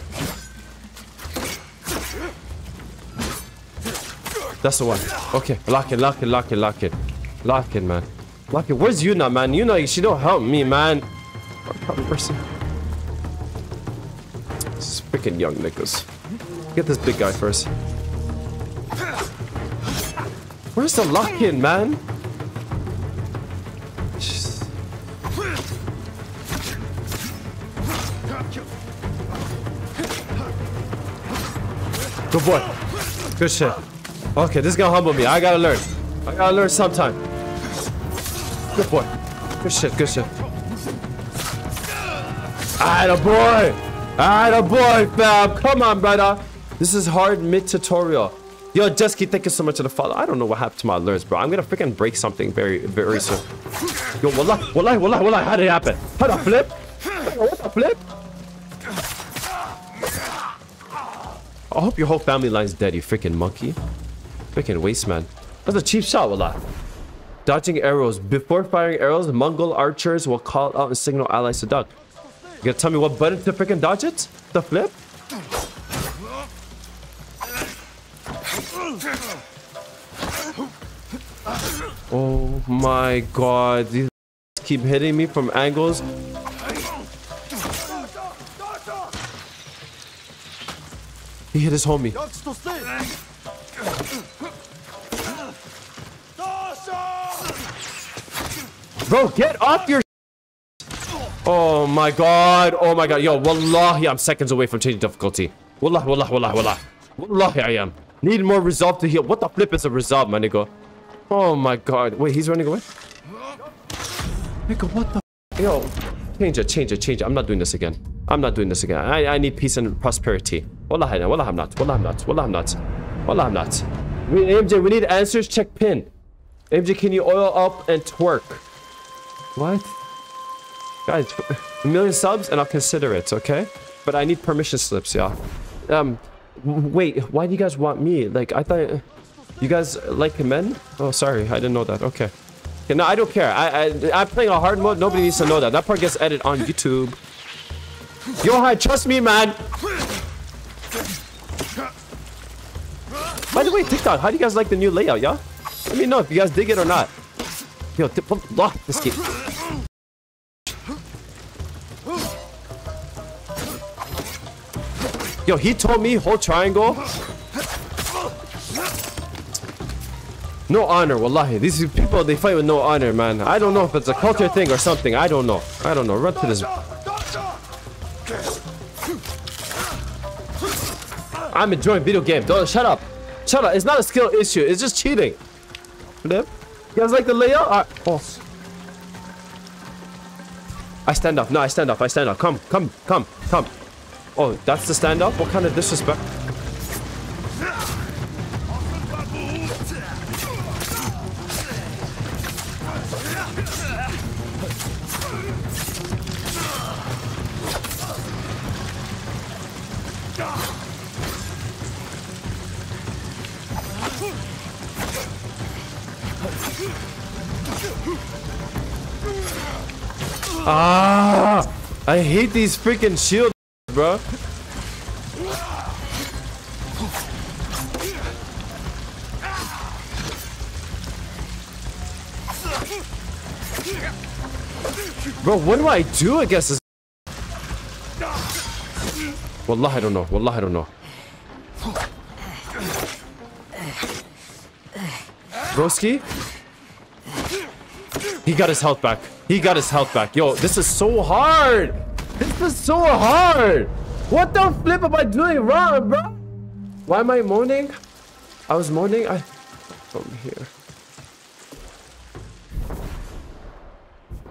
That's the one. Okay, lock it, lock it, lock it, lock it. Lock it, man. Lock it. Where's Yuna, man? Yuna, she don't help me, man. Person. This is freaking young niggas. Get this big guy first. Where's the lock-in, man? Jeez. Good boy. Good shit. Okay, this is gonna humble me. I gotta learn. I gotta learn sometime. Good boy. Good shit, good shit. Atta boy! Atta boy, fam! Come on, brother! This is hard mid-tutorial. Yo, Jesky, thank you so much for the follow. I don't know what happened to my alerts, bro. I'm gonna freaking break something very, very soon. Yo, wallahi, wallahi, wallahi, wallahi. How did it happen? How the flip? What the flip? I hope your whole family line's dead, you freaking monkey. Freaking waste, man. That's a cheap shot, wallah. Dodging arrows. Before firing arrows, Mongol archers will call out and signal allies to duck. You gonna tell me what button to freaking dodge it? The flip? Oh my god, these keep hitting me from angles. He hit his homie. Bro, get off your oh my god, oh my god. Yo, wallahi, I'm seconds away from changing difficulty. Wallahi, wallahi, wallahi, wallahi. Wallahi, I am. Need more resolve to heal. What the flip is a resolve, my nigga? Oh my god. Wait, he's running away? Nigga, what the f? Yo, change it, change it, change it. I'm not doing this again. I'm not doing this again. I need peace and prosperity. Wallahi, wallahi, I'm not. Wallahi, I'm not. Wallahi, I'm not. Wallahi, I'm not. MJ, we need answers. Check pin. MJ, can you oil up and twerk? What? Guys, 1 million subs and I'll consider it, okay? But I need permission slips, y'all. Yeah. Wait, why do you guys want me? Like, I thought you guys like men? Oh, sorry, I didn't know that. Okay. Okay, no, I don't care. I'm playing a hard mode. Nobody needs to know that. That part gets edited on YouTube. Yo, hi, trust me, man. By the way, TikTok, how do you guys like the new layout, y'all? Yeah? Let me know if you guys dig it or not. Yo, lock this game. Yo, he told me whole triangle. No honor, wallahi. These people, they fight with no honor, man. I don't know if it's a culture thing or something. I don't know. I don't know. Run to this. I'm enjoying video game. Don't shut up. Shut up. It's not a skill issue. It's just cheating. You guys like the layout? Right. Oh. I stand up. No, I stand up. I stand up. Come, come, come, come. Oh, that's the stand-up? What kind of disrespect? Ah! I hate these freaking shields. Bro, Bro, what do I do against this? Wallah, I don't know. Wallah, I don't know. Broski? He got his health back. He got his health back. Yo, this is so hard. This is so hard. What the flip am I doing wrong, bro? Why am I moaning? I was moaning. I... From here.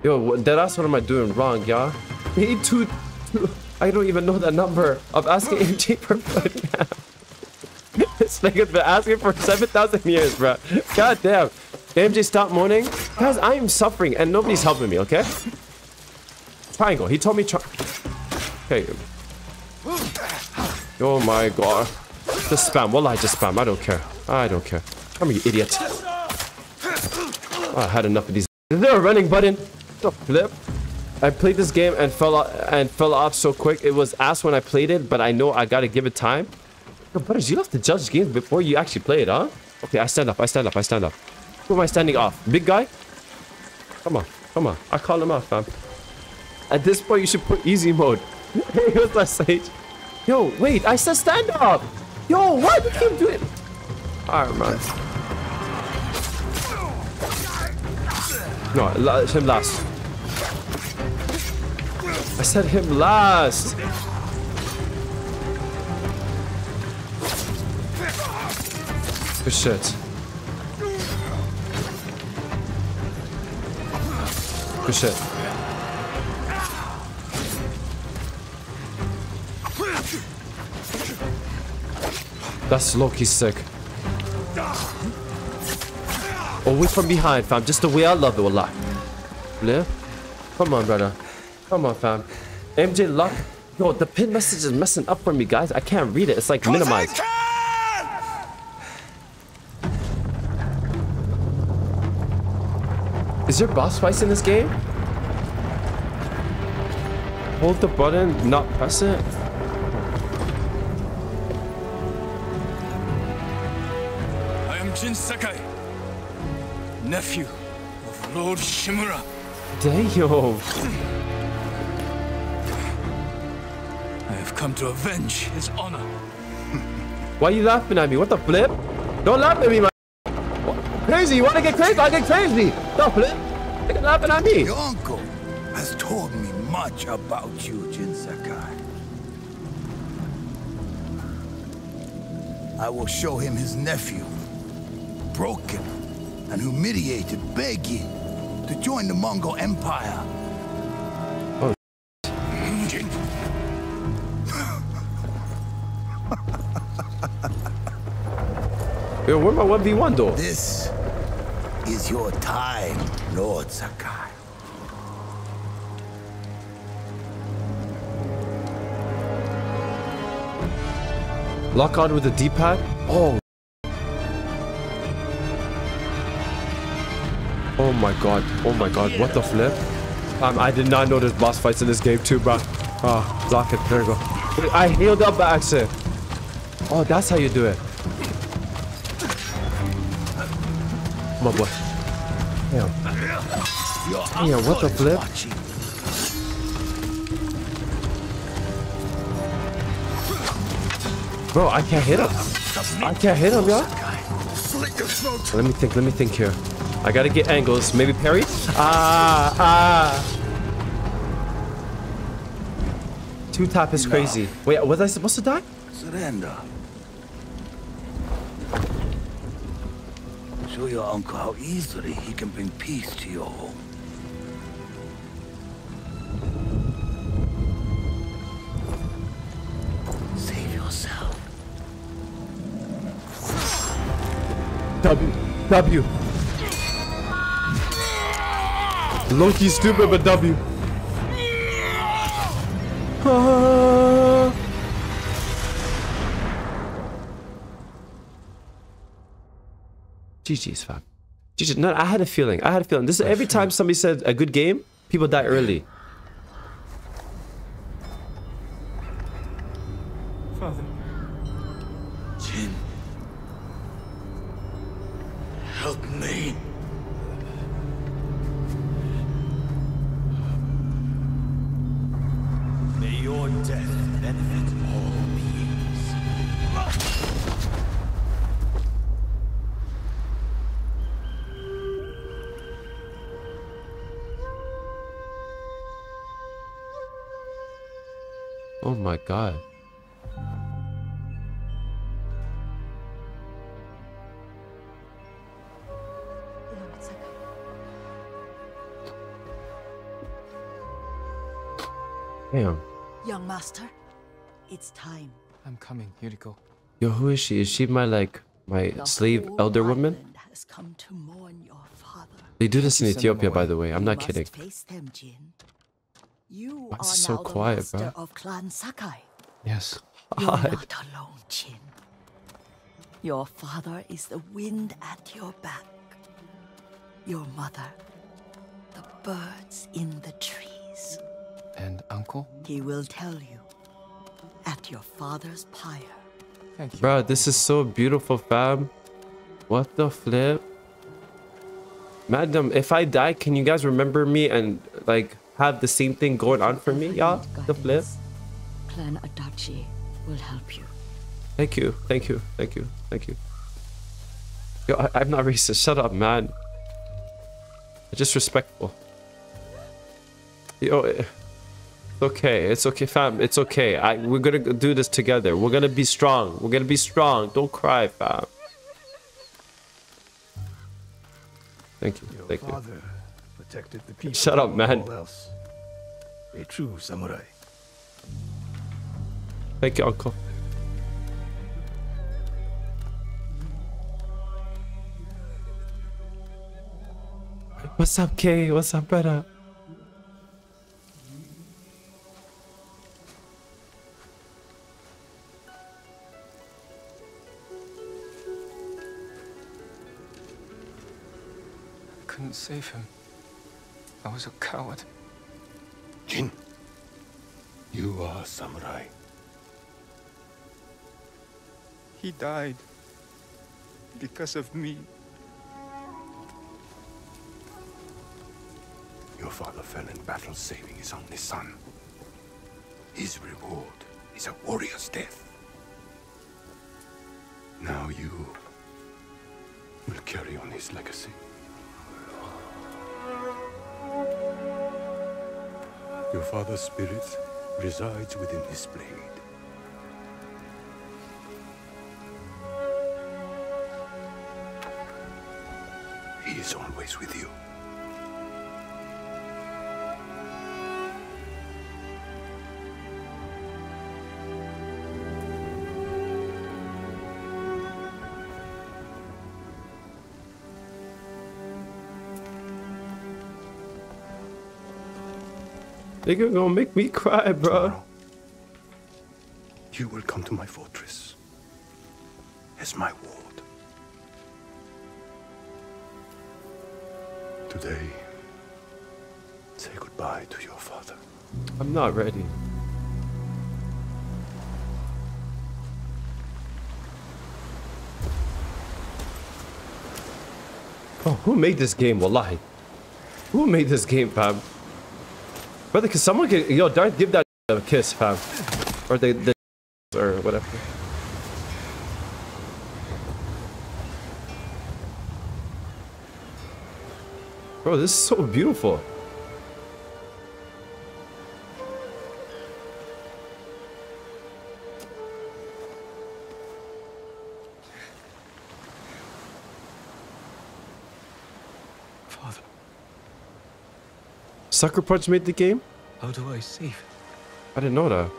Yo, that's what am I doing wrong, yeah? Need two. I don't even know that number. I'm asking MG per foot now. This nigga's been asking for 7,000 years, bro. God damn. MJ, stop moaning. Guys, I am suffering and nobody's helping me, okay? Triangle. He told me okay. Oh my god. Just spam. Well, I just spam. I don't care. I don't care. Come here, you idiot. Oh, I had enough of these. Is there a running button? The flip. I played this game and fell off so quick. It was ass when I played it, but I know I gotta give it time. Yo, brothers, you have to judge games before you actually play it, huh? Okay, I stand up. I stand up. I stand up. Who am I standing off? Big guy? Come on. Come on. I call him out, fam. At this point, you should put easy mode. Hey, what's that stage? Yo, wait. I said stand up. Yo, why do you keep doing? Alright, man. No, him last. I said him last. Good shit. Good shit. That's low-key sick. Always from behind, fam. Just the way I love it a lot. Yeah? Come on, brother. Come on, fam. MJ luck. Yo, the pin message is messing up for me, guys. I can't read it. It's like minimized. Is there boss fights in this game? Hold the button, not press it. I am Jin Sakai, nephew of Lord Shimura. Dayo. I have come to avenge his honor. Why are you laughing at me? What the flip? Don't laugh at me, man. Crazy, you want to get crazy? I get crazy. Don't flip. They're laughing at me. Your uncle has told me much about you, Jin Sakai. I will show him his nephew, broken and humiliated, begging to join the Mongol Empire. Oh, Jin. Yo, where my 1v1 though? This is your time, Lord Sakai. Lock on with the D-pad? Oh. Oh my god. Oh my god. What the flip? I did not know there's boss fights in this game too, bro. Oh, block it. There we go. Wait, I healed up by accident. Oh, that's how you do it. My boy. Damn. Damn, what the flip? Bro, I can't hit him. I can't hit him, y'all. Let me think here. I gotta get angles. Maybe parry? Two tap is crazy. Wait, was I supposed to die? Surrender. Show your uncle how easily he can bring peace to your home. Save yourself. W. W. Loki's stupid, but W. GG's fam. GG. No, I had a feeling. This is every time somebody said a good game, people die early. Father. Jin. Help me. Oh my god. Damn. Young master, it's time. I'm coming, Yuriko. Yo, who is she? Is she my, like, my slave elder woman? Has come to mourn your father. They do this in Ethiopia, by the way. I'm not kidding. You are so quiet, bro. Of Clan Sakai. Yes. You're not alone, Jin. Your father is the wind at your back. Your mother, the birds in the trees. And uncle? He will tell you at your father's pyre. Thank you. Bro, this is so beautiful, fam. What the flip? Madam, if I die, can you guys remember me and like have the same thing going on for me, y'all? The flip. Clan Adachi will help you. Thank you, thank you, thank you, thank you. Yo, I'm not racist. Shut up, man. Just respectful. Yo, it's okay, fam. It's okay. We're gonna do this together. We're gonna be strong. We're gonna be strong. Don't cry, fam. Thank you. Thank you. Protected the people. Shut up, man. A true samurai. Thank you, uncle. What's up, Kay? What's up, brother? I couldn't save him. I was a coward. Jin, you are a samurai. He died because of me. Your father fell in battle saving his only son. His reward is a warrior's death. Now you will carry on his legacy. Your father's spirit resides within his blade. He is always with you. They're gonna make me cry, bro. You will come to my fortress as my ward. Today, say goodbye to your father. I'm not ready. Oh, who made this game? Wallahi. Who made this game, fam? Brother, cause someone can, yo, don't give that a kiss, fam, or the or whatever. Bro, this is so beautiful. Sucker Punch made the game? How do I save? I didn't know that.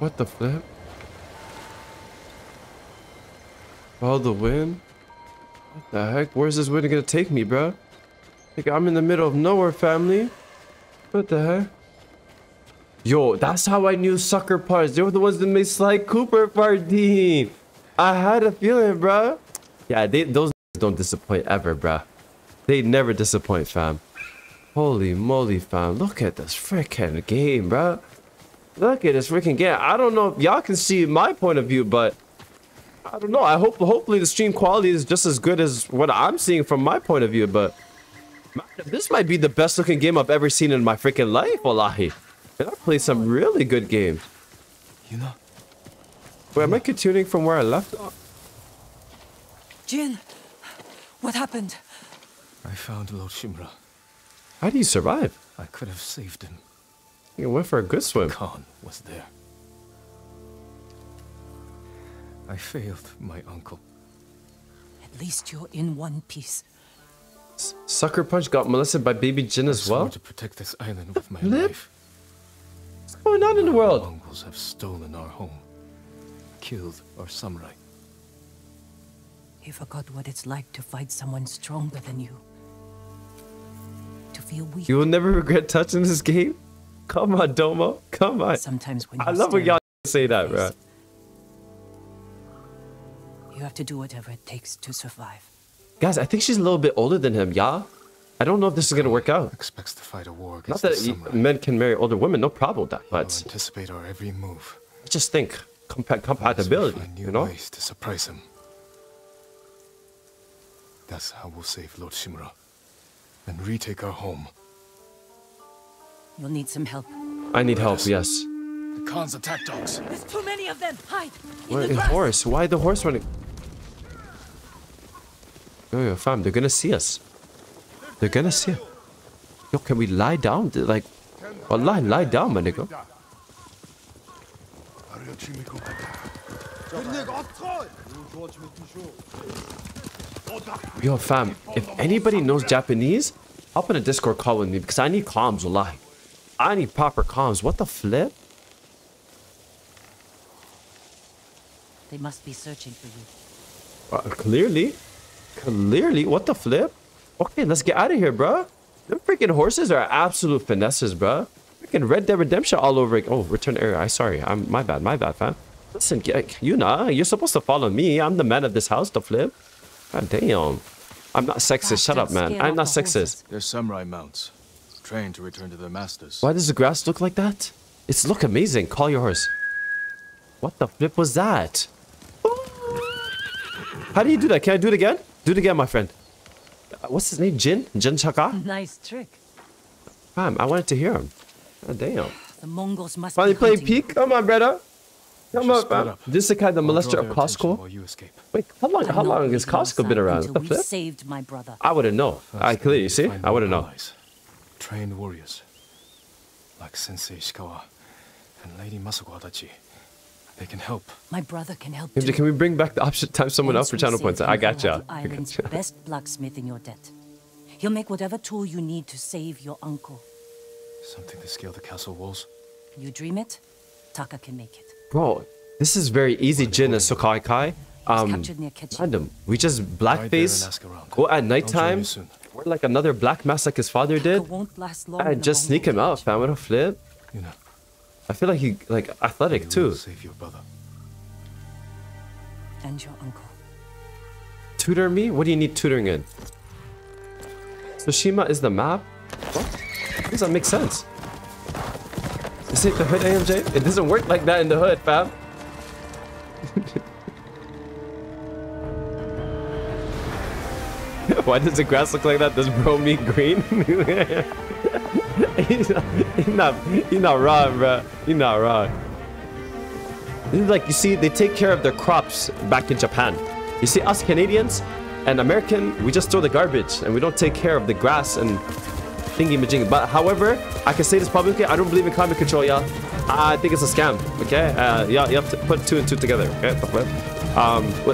What the flip? Follow the wind? What the heck? Where's this winter gonna take me, bro? Like, I'm in the middle of nowhere, family. What the heck? Yo, that's how I knew Sucker Punch. They were the ones that made Sly Cooper party. I had a feeling, bro. Yeah, those don't disappoint ever, bro. They never disappoint, fam. Holy moly, fam. Look at this freaking game, bro. Look at this freaking game. I don't know if y'all can see my point of view, but... I don't know. I hope, hopefully the stream quality is just as good as what I'm seeing from my point of view, but This might be the best looking game I've ever seen in my freaking life, wallahi. And I played some really good games. Wait, am I continuing from where I left off? Jin, what happened? I found Lord Shimura. How do you survive? I could have saved him. You went for a good swim. Khan was there. I failed my uncle. At least you're in one piece. Sucker Punch got molested by baby Jin as well. To protect this island with my life. What's going on in the world? The Mongols have stolen our home, killed our samurai. He forgot what it's like to fight someone stronger than you. To feel weak. You will never regret touching this game. Come on, Domo. Come on. Sometimes when I love when y'all say that, bro. You have to do whatever it takes to survive. Guys, I think she's a little bit older than him, yeah? I don't know if this is gonna work out. Expects to fight a war against the samurai. Not that men can marry older women, no problem with that, but anticipate our every move. Just think, compatibility, you know? Ways to surprise him. That's how we'll save Lord Shimura and retake our home. You'll need some help. I need help, yes. The Khans attack dogs. There's too many of them. Hide. Where is the horse? Why the horse running? Yo, fam, they're gonna see us. They're gonna see us. Yo, can we lie down? Like, wallahi, lie down, my nigga. Yo, fam, if anybody knows Japanese, hop on a Discord call with me because I need comms, wallahi. I need proper comms. What the flip? They must be searching for you. Clearly. Clearly, what the flip? Okay, let's get out of here, bruh. Them freaking horses are absolute finesses, bruh. Freaking Red Dead Redemption all over again. Oh, return error. I'm sorry. My bad, fam. Listen, Yuna, you're supposed to follow me. I'm the man of this house, the flip. God damn. I'm not sexist. Shut up, man. I'm not sexist. They're samurai mounts, trained to return to their masters. Why does the grass look like that? It's look amazing. Call your horse. What the flip was that? How do you do that? Can I do it again? Do it again, my friend. What's his name? Jin? Jin Sakai? Nice trick. Damn, I wanted to hear him. God damn. The Mongols must finally play peek. Come on, brother. Come on, man. Jin Sakai, the molester of Costco. Wait, how long has Costco been around? We saved my brother. I wouldn't know. I clearly see. I wouldn't know. Trained warriors like Sensei Ishikawa and Lady Masako Adachi. They can help. My brother can help. Can we bring back the option time someone else for channel points? I gotcha. Island's best blacksmith in your debt. He'll make whatever tool you need to save your uncle. Something to scale the castle walls. You dream it, Taka can make it. Bro, this is very easy. Jin and Sakai Kai. Random. We just blackface. Go at nighttime. Wear like another black mask like his father did. And just sneak him out, fam. What a flip. You know. I feel like he athletic too. Save your brother and your uncle. Tutor me? What do you need tutoring in? Tsushima is the map? What? How does that make sense? This ain't the hood, AMJ? It doesn't work like that in the hood, fam. Why does the grass look like that? Does bro mean green? He's not wrong, bro. He's not wrong. This is like, you see, they take care of their crops back in Japan. You see, us Canadians and American, we just throw the garbage and we don't take care of the grass and thingy-majing. But however, I can say this publicly, I don't believe in climate control, y'all. I think it's a scam, okay? Yeah, you have to put two and two together, okay?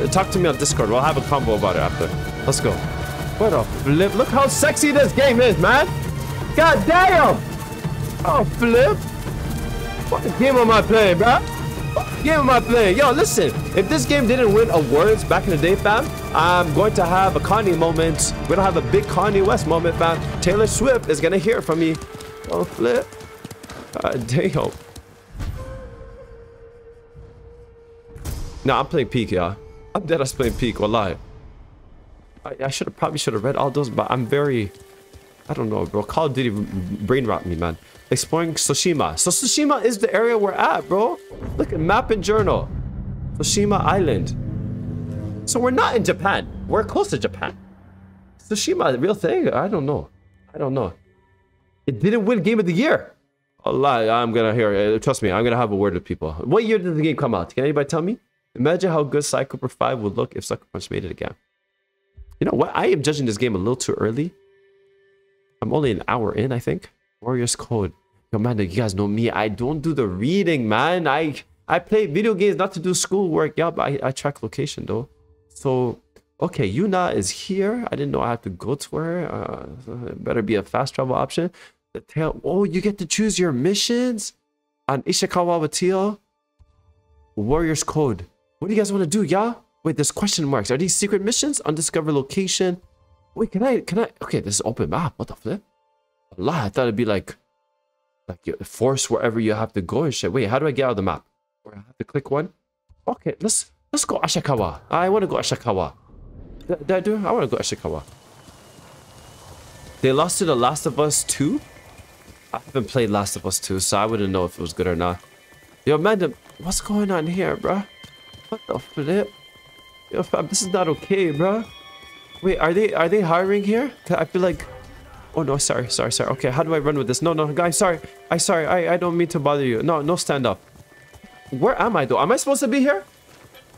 Talk to me on Discord. We'll have a combo about it after. Let's go. What a flip. Look how sexy this game is, man. God damn! Oh, flip! What game am I playing, bro? What game am I playing? Yo, listen, if this game didn't win awards back in the day, fam, I'm going to have a Kanye moment. We're gonna have a big Kanye West moment, fam. Taylor Swift is gonna hear from me. Oh, flip. God damn. Nah, I'm playing peak, y'all. I'm dead ass playing peak, wallahi. I probably should have read all those, but I'm very... I don't know, bro. Call of Duty brain rot me, man. Exploring Tsushima. So Tsushima is the area we're at, bro. Look at map and journal. Tsushima Island. So we're not in Japan. We're close to Japan. Tsushima, the real thing? I don't know. I don't know. It didn't win Game of the Year. Allah, I'm gonna hear. Trust me, I'm gonna have a word with people. What year did the game come out? Can anybody tell me? Imagine how good Psycho 5 would look if Sucker Punch made it again. You know what? I am judging this game a little too early. I'm only an hour in, I think. Warriors Code. Yo, man, you guys know me. I don't do the reading, man. I play video games not to do schoolwork. Yeah, but I track location, though. So, okay, Yuna is here. I didn't know I had to go to her. It better be a fast travel option. The tail. Oh, you get to choose your missions on Ishikawa with Teal. Warriors Code. What do you guys want to do, yeah? Wait, there's question marks. Are these secret missions? Undiscovered location. Wait, can I? Okay, this is open map. What the flip? Allah, I thought it'd be like you force wherever you have to go and shit. Wait, how do I get out of the map? Or I have to click one? Okay, let's go Ishikawa. I want to go Ishikawa. Did I do it? I want to go Ishikawa. They lost to The Last of Us 2? I haven't played Last of Us 2, so I wouldn't know if it was good or not. Yo, man, what's going on here, bruh? What the flip? Yo, fam, this is not okay, bruh. Wait, are they hiring here? I feel like... Oh, no, sorry. Okay, how do I run with this? No, guys, sorry, I don't mean to bother you. No, stand up. Where am I, though? Am I supposed to be here?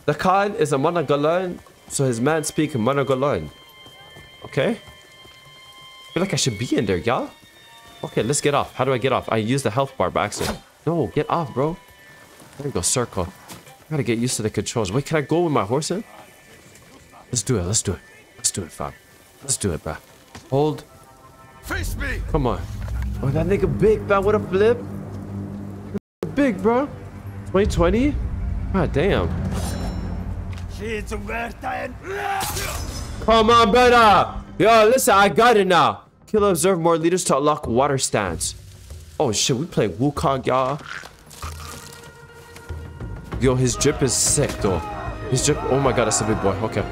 The Khan is a Monogalan, so his man speak Monogalan. Okay. I feel like I should be in there, y'all. Okay, let's get off. How do I get off? I used the health bar by accident. No, get off, bro. There we go, circle. I gotta get used to the controls. Wait, can I go with my horse in? Let's do it. Let's do it, fam. Let's do it, bro. Hold. Face me. Come on. Oh, that nigga big, man. What a flip. Big, bro. 2020? God damn. Come on, brother. Yo, listen, I got it now. Kill, observe more leaders to unlock water stands. Oh, shit. We playing Wukong, y'all. Yo, his drip is sick, though. His drip. Oh, my God. That's a big boy. Okay.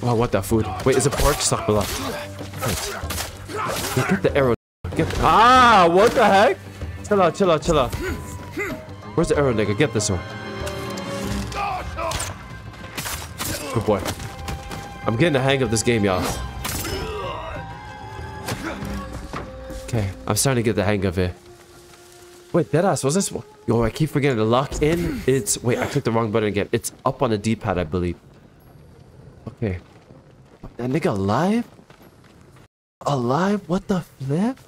Oh, I want that food. Wait, is it pork? Stop below. Right. Get the arrow. Get the... Ah, what the heck? Chill out. Where's the arrow, nigga? Get this one. Good boy. I'm getting the hang of this game, y'all. Okay, I'm starting to get the hang of it. Wait, deadass, was this one? Yo, I keep forgetting to lock in. It's... Wait, I clicked the wrong button again. It's up on the D-pad, I believe. Okay. That nigga alive? Alive? What the flip?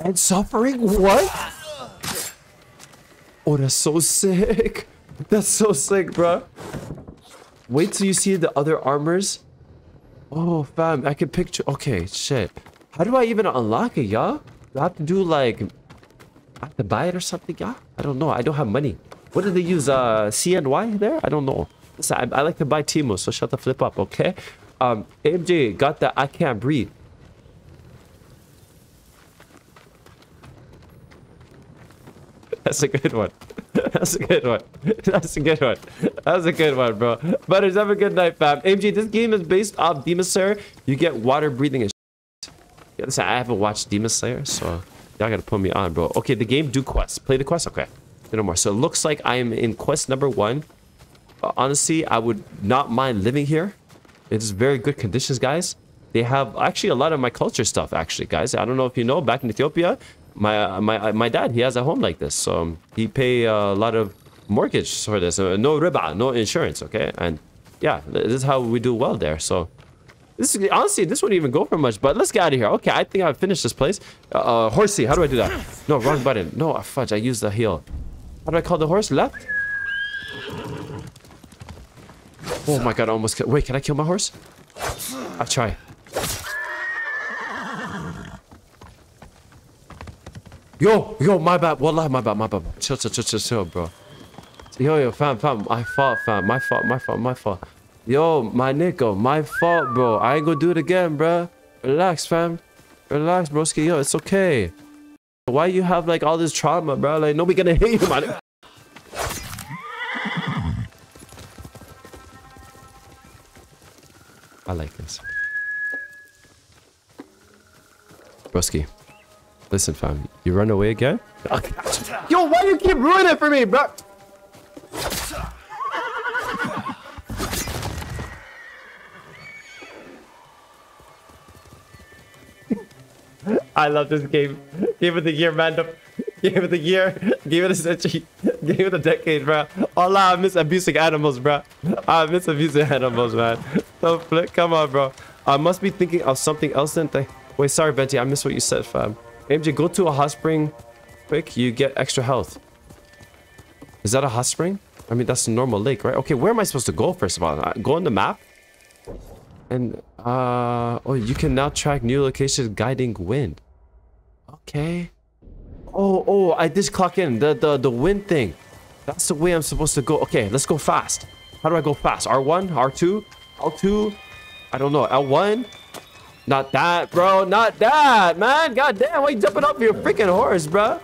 And suffering? What? Oh, that's so sick. That's so sick, bro. Wait till you see the other armors. Oh, fam. I can picture... Okay, shit. How do I even unlock it, y'all? Do I have to do, like... I have to buy it or something, y'all? I don't know. I don't have money. What did they use? CNY there? I don't know. Listen, I like to buy Timo, so shut the flip up, okay? MJ got that I can't breathe. That's a good one. That's a good one, bro. Butters, have a good night, fam. MJ, this game is based off Demon Slayer. You get water breathing and shit. Yeah, listen, I haven't watched Demon Slayer, so y'all gotta put me on, bro. Okay, the game, do quests. Play the quest, okay. No more. So it looks like I am in quest number 1. Honestly, I would not mind living here. It's very good conditions, guys. They have actually a lot of my culture stuff, actually, guys. I don't know if you know, back in Ethiopia, my dad, he has a home like this. So he pay a lot of mortgage for this. No riba, no insurance, okay? And yeah, this is how we do well there. So this is, honestly, this wouldn't even go for much, but let's get out of here. Okay, I think I've finished this place. Horsey, how do I do that? No, wrong button. No, fudge, I used the heel. How do I call the horse? Left? Oh my God, I almost killed. Wait, can I kill my horse? I'll try. Yo, my bad. Wallah, my bad. Chill, bro. Yo, fam. I fought, fam. My fault. Yo, my nigga, my fault, bro. I ain't gonna do it again, bro. Relax, fam. Relax, broski. Yo, it's okay. Why you have, like, all this trauma, bro? Like, nobody gonna hit you, man. I like this. Broski, listen, fam. You run away again? Okay. Yo, why do you keep ruining it for me, bro? I love this game. Game of the year, man. Game of the year. Game of the century. Game of the decade, bro. Allah, I miss abusing animals, bro. I miss abusing animals, man. So flick, come on, bro. I must be thinking of something else, didn't I? Wait, sorry, Benji. I missed what you said, fam. MJ, go to a hot spring quick. You get extra health. Is that a hot spring? I mean, that's a normal lake, right? Okay, where am I supposed to go, first of all? Go on the map. And, oh, you can now track new locations guiding wind. Okay. Oh, I did clock in. The wind thing. That's the way I'm supposed to go. Okay, let's go fast. How do I go fast? R1, R2, L2? I don't know. L1? Not that, bro. Not that, man. God damn, why you jumping off your freaking horse, bro?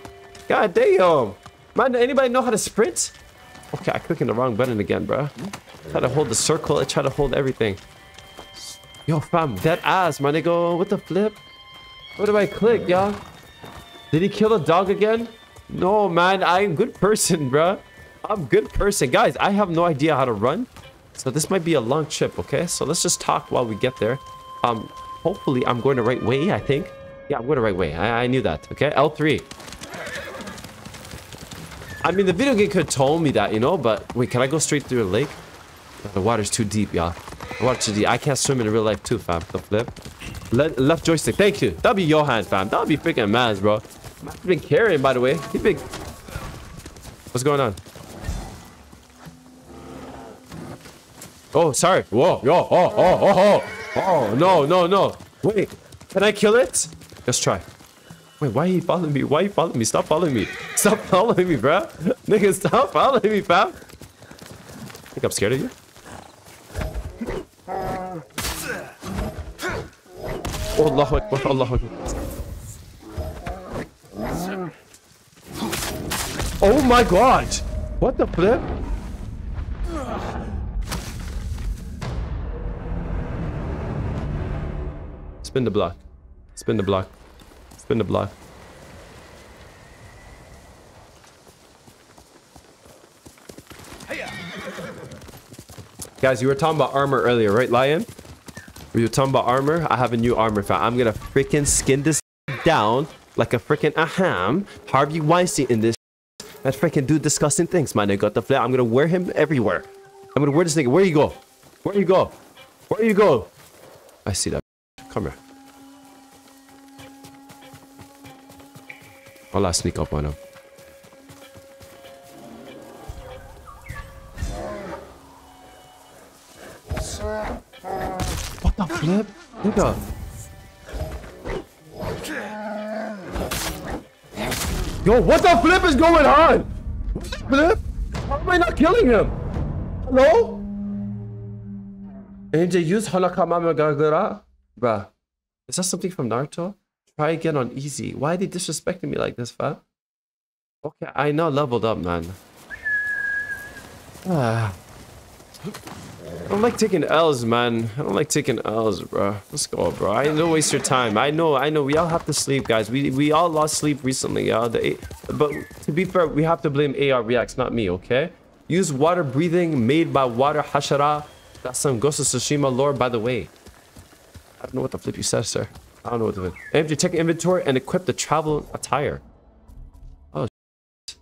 God damn. Man, anybody know how to sprint? Okay, I clicked the wrong button again, bro. Try to hold the circle. I try to hold everything. Yo, fam, dead ass, my nigga. What the flip? What do I click, y'all? Did he kill the dog again? No, man. I'm a good person, bro. I'm a good person. Guys, I have no idea how to run. So this might be a long trip, okay? So let's just talk while we get there. Hopefully, I'm going the right way, I think. Yeah, I'm going the right way. I knew that, okay? L3. I mean, the video game could have told me that, you know? But wait, can I go straight through a lake? The water's too deep, y'all. Watch it, I can't swim in real life too, fam. The flip. Left joystick. Thank you. That'll be Johan, fam. That'll be freaking mad, bro. He's been carrying, by the way. He's been... What's going on? Oh, sorry. Whoa. Yo. Oh. Oh, no. Wait. Can I kill it? Let's try. Wait, why are you following me? Why are you following me? Stop following me. Stop following me, bro. Nigga, stop following me, fam. Think I'm scared of you? Allahu Akbar, Allahu Akbar. Oh my god! What the flip? Spin the block. Spin the block. Spin the block. Guys, you were talking about armor earlier, right, Lion? We were talking about armor. I have a new armor, fam. I'm gonna freaking skin this down like a freaking aham Harvey Weinstein in this. That freaking dude disgusting things, my nigga. The flare. I'm gonna wear him everywhere. I'm gonna wear this nigga. Where you go? Where you go? Where you go? I see that. Come here. I'll sneak up on him. What the flip? Nigga. Yo, what the flip is going on? What the flip? How am I not killing him? Hello? MJ, use Halakamama Gagura? Bruh. Is that something from Naruto? Try again on easy. Why are they disrespecting me like this, fam? Okay, I now leveled up, man. I don't like taking L's, man. I don't like taking L's, bro. Let's go, bro. I know, waste your time. I know. We all have to sleep, guys. We all lost sleep recently, y'all. But to be fair, we have to blame AR Reacts, not me, okay? Use water breathing made by water Hashara. That's some Ghost of Tsushima lore, by the way. I don't know what the flip you said, sir. I don't know what the flip. MJ, take inventory and equip the travel attire. Oh, shit.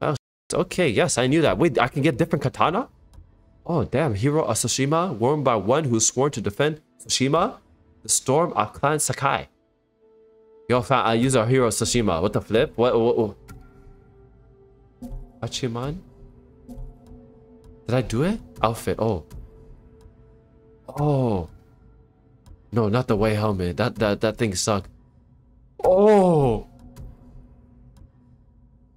Oh, shit. Okay, yes, I knew that. Wait, I can get different katana? Oh, damn. Hero of Tsushima, worn by one who's sworn to defend Tsushima, the storm of Clan Sakai. Yo, fam, I use our hero of Tsushima. What the flip? What? Hachiman? Did I do it? Outfit. Oh. No, not the white helmet. That thing sucked. Oh.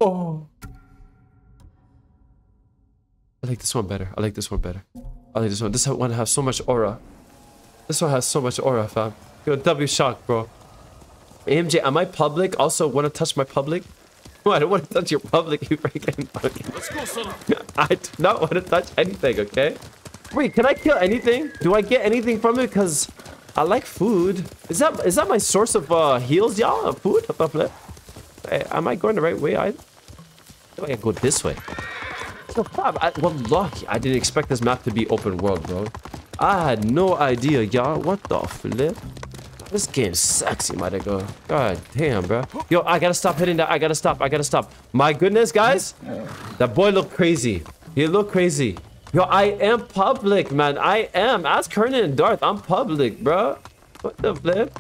I like this one better. This one has so much aura. Fam. Yo, W shock, bro. AMJ, am I public? Also, want to touch my public? No, I don't want to touch your public, you freaking fucking. Let's go, son. I do not want to touch anything, okay? Wait, can I kill anything? Do I get anything from it? Because I like food. Is that my source of heals, y'all? Food? Am I going the right way? I feel like I go this way. Wallahi, I didn't expect this map to be open world, bro. I had no idea, y'all. What the flip? I This game sucks, you might go. God damn, bro. Yo, I gotta stop hitting that. I gotta stop. My goodness, guys. That boy looked crazy. He looked crazy. Yo, I am public, man. I am. Ask Kernan and Darth. I'm public, bro. What the flip?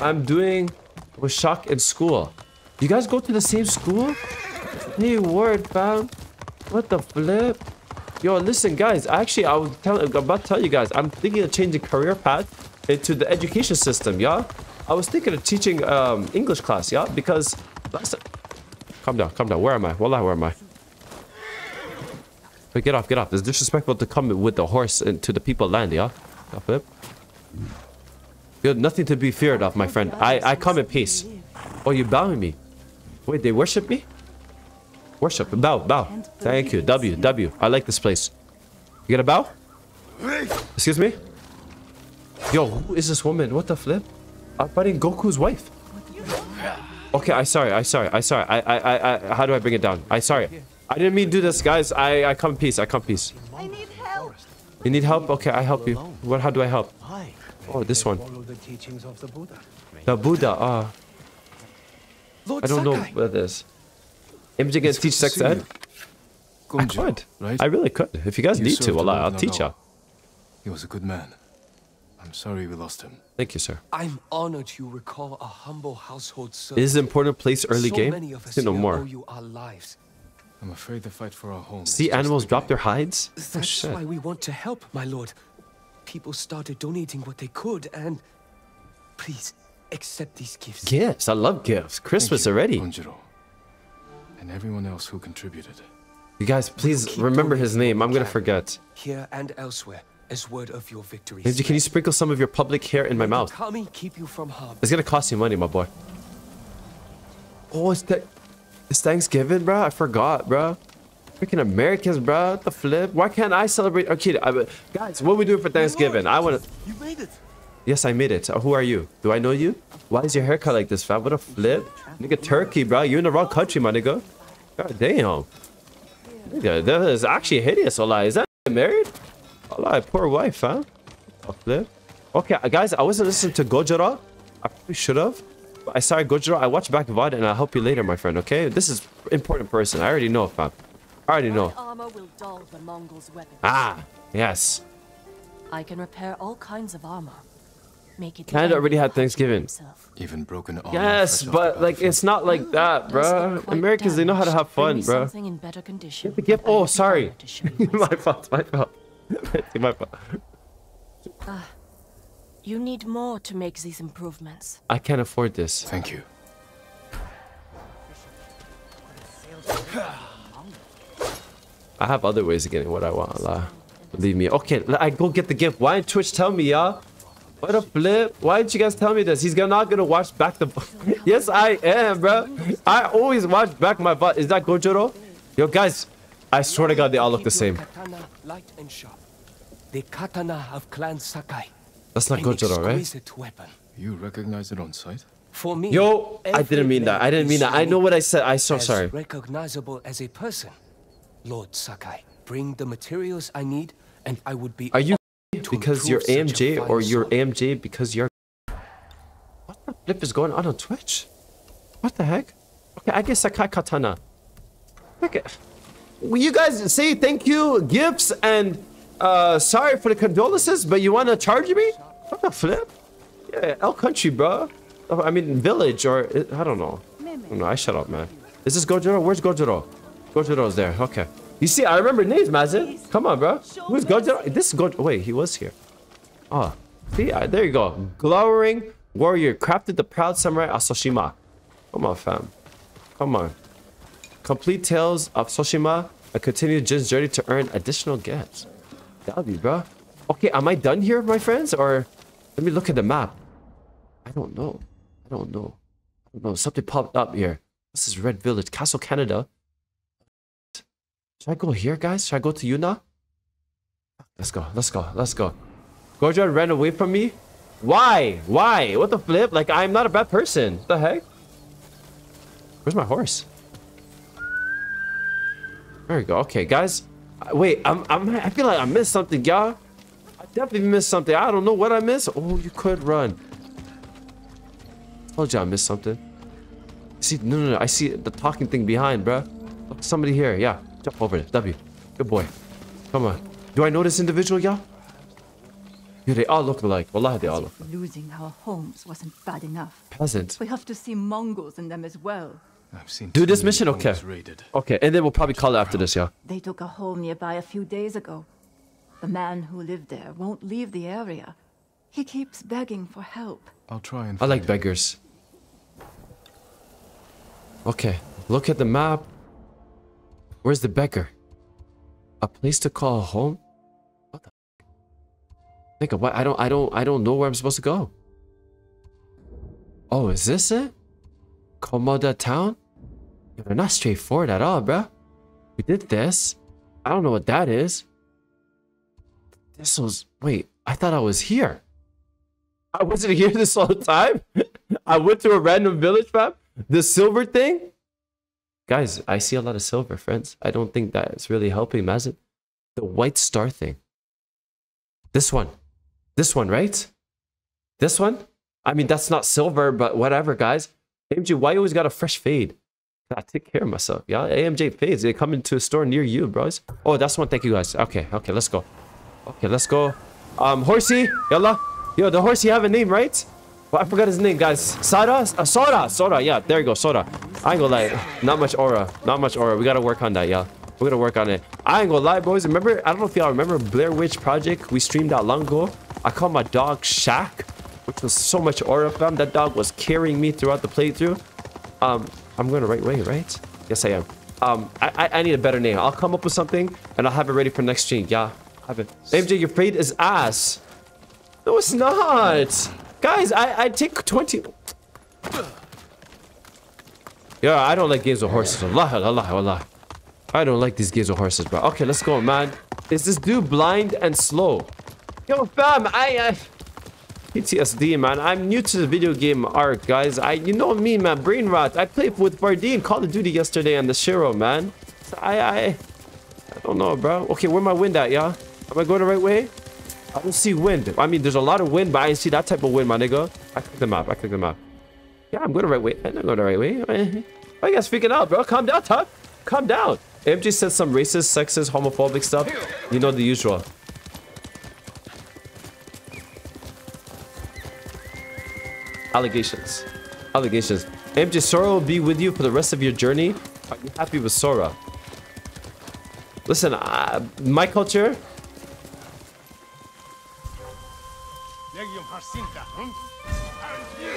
I'm doing with Shock in school. You guys go to the same school? Hey, word, fam. What the flip? Yo, listen, guys. Actually, I'm about to tell you guys. I'm thinking of changing career path into the education system, yeah? I was thinking of teaching English class, yeah? Because last time... Calm down. Where am I? Wallah, where am I? Wait, get off. It's disrespectful to come with the horse into the people land, yeah? That flip. Yo, nothing to be feared of, my friend. I come in peace. Oh, you bowing me? Wait, they worship me? Worship. Bow. Thank you. W. I like this place. You gonna bow? Excuse me? Yo, who is this woman? What the flip? I'm fighting Goku's wife. Okay, I'm sorry. I how do I bring it down? I'm sorry. I didn't mean to do this, guys. I come peace. I need help. You need help? Okay, I help you. What? How do I help? Oh, this one. The Buddha. Ah. I don't know what it is. Imagine can teach sex ed? I could. I really could. If you guys need to, well, I'll teach you. He was a good man. I'm sorry we lost him. Thank you, sir. I'm honored you recall a humble household service. Is an important place early game? No more. I'm afraid the fight for our home. See animals drop their hides? That's why we want to help, my lord. People started donating what they could, and please accept these gifts. Gifts, I love gifts. Christmas already. Bonjiro. And everyone else who contributed. You guys, please remember his name. I'm gonna forget. Here and elsewhere, as word of your victory. Can you sprinkle some of your public hair in my mouth? Keep you from harm. It's gonna cost you money, my boy. Oh, it's that. It's Thanksgiving, bro. I forgot, bro. Freaking Americans, bro. What the flip? Why can't I celebrate? Okay, guys, what are we doing for Thanksgiving? I want to. You made it. Yes, I made it. Who are you? Do I know you? Why is your haircut like this, fam? What a flip, nigga. Turkey, bro. You're in the wrong country, my nigga. God damn. Nigga, that is actually hideous. Ola, is that married? Ola, poor wife, fam. A flip. Okay, guys, I wasn't listening to Gojira. I probably should have. I sorry, Gojiro. I watch back VOD and I'll help you later, my friend, okay? This is important person. I already know, fam. I already know. Ah, yes. I can repair all kinds of armor. Make it Canada already had Thanksgiving. Even broken armor. Yes, but like it's not like that, bro. Americans, they know how to have fun, bro. Oh, sorry. My fault. You need more to make these improvements. I can't afford this. Thank you. I have other ways of getting what I want. Leave me. Okay, I go get the gift. Why didn't Twitch tell me, y'all? What a flip. Why didn't you guys tell me this? He's not going to watch back the... Yes, I am, bro. I always watch back my butt. Is that Gojiro? Yo, guys, I swear to God, they all look the same. The katana of Clan Sakai. That's not Gojiro, right? Weapon. You recognize it on sight? For me, yo, I didn't mean that. I know what I said. I'm so sorry. Recognizable as a person, Lord Sakai. Bring the materials I need, and I would be. Are you because you're AMJ or you're AMJ because you're? What the flip is going on Twitch? What the heck? Okay, I get Sakai katana. Okay, will you guys say thank you, gifts, and. Sorry for the condolences, but you want to charge me? What the flip? Yeah, El Country, bro. Oh, I mean, village, or... I don't know. No, I shut up, man. Is this Gojiro? Where's Gojiro? Gojiro's there. Okay. You see, I remember names, Mazin. Come on, bro. Who's Gojiro? This is Gojiro. Wait, he was here. Oh, see? There you go. Glowering warrior. Crafted the proud samurai of Tsushima. Come on, fam. Come on. Complete tales of Tsushima and continue Jin's journey to earn additional gifts. W, bro. Okay, am I done here, my friends? Or let me look at the map. I don't know. Something popped up here. This is Red Village, Castle Canada. Should I go here, guys? Should I go to Yuna? Let's go. Gorgia ran away from me. Why? What the flip? Like, I'm not a bad person. What the heck? Where's my horse? There we go. Okay, guys. Wait, I feel like I missed something, y'all. I definitely missed something. I don't know what I missed. Oh, you could run. Told you I missed something. See, no, I see the talking thing behind, bruh. Somebody here, yeah. Jump over it, W. Good boy. Come on. Do I know this individual, y'all? Yeah, they all look alike. Wallahi, they all look alike. Losing our homes wasn't bad enough. Peasant. We have to see Mongols in them as well. I've seen do this mission, okay. Raided. Okay, and then we'll probably call it after this, yeah. They took a home nearby a few days ago. The man who lived there won't leave the area. He keeps begging for help. I'll try and find I like beggars. Okay, look at the map. Where's the beggar? A place to call home? What the think of what? I don't know where I'm supposed to go. Oh, is this it? Komoda town? They're not straightforward at all, bruh. We did this. I don't know what that is. This was... Wait, I thought I was here. I wasn't here this whole time? I went to a random village, fam? The silver thing? Guys, I see a lot of silver, friends. I don't think that's really helping, is it? The white star thing. This one. This one, right? This one? I mean, that's not silver, but whatever, guys. AMJ, why you always got a fresh fade? I take care of myself, yeah? AMJ fades. They come into a store near you, bros. Oh, that's one. Thank you, guys. Okay, okay, let's go. Okay, let's go. Horsey, yalla. Yo, the horsey have a name, right? Well, I forgot his name, guys. Sora, yeah, there you go, Sora. I ain't gonna lie. Not much aura. We gotta work on that, yeah. We're gonna work on it. I ain't gonna lie, boys. Remember, I don't know if y'all remember Blair Witch Project. We streamed out long ago. I called my dog Shaq, which was so much aura, fam. That dog was carrying me throughout the playthrough. I'm going the right way, right? Yes, I am. I need a better name. I'll come up with something, and I'll have it ready for next stream, yeah. AMJ, your fade is ass. No, it's not. Guys, I take 20. Yeah, I don't like games with horses. Allah. I don't like these games with horses, bro. Okay, let's go, man. Is this dude blind and slow? Yo, fam, I PTSD, man. I'm new to the video game art, guys. You know me, man. Brain rot. I played with Bardeen in Call of Duty yesterday and the Shiro, man. I don't know, bro. Okay, where my wind at, y'all? Am I going the right way? I don't see wind. I mean, there's a lot of wind, but I didn't see that type of wind, my nigga. I clicked the map. Yeah, I'm going the right way. I'm not going the right way. Why you guys freaking out, bro? Calm down, Tuck. Calm down. MG said some racist, sexist, homophobic stuff. You know the usual. Allegations. MJ, Sora will be with you for the rest of your journey. Are you happy with Sora? Listen, my culture.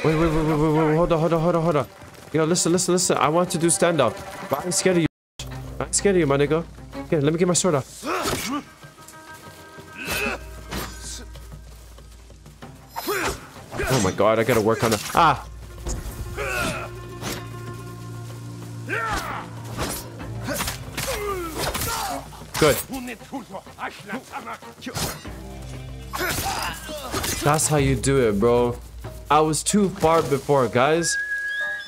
Wait, hold on. Yo, listen. I want to do stand up, but I'm scared of you. I'm scared of you, my nigga. Okay, let me get my sword out. Oh my god, I gotta work on that. Ah! Good. That's how you do it, bro. I was too far before, guys.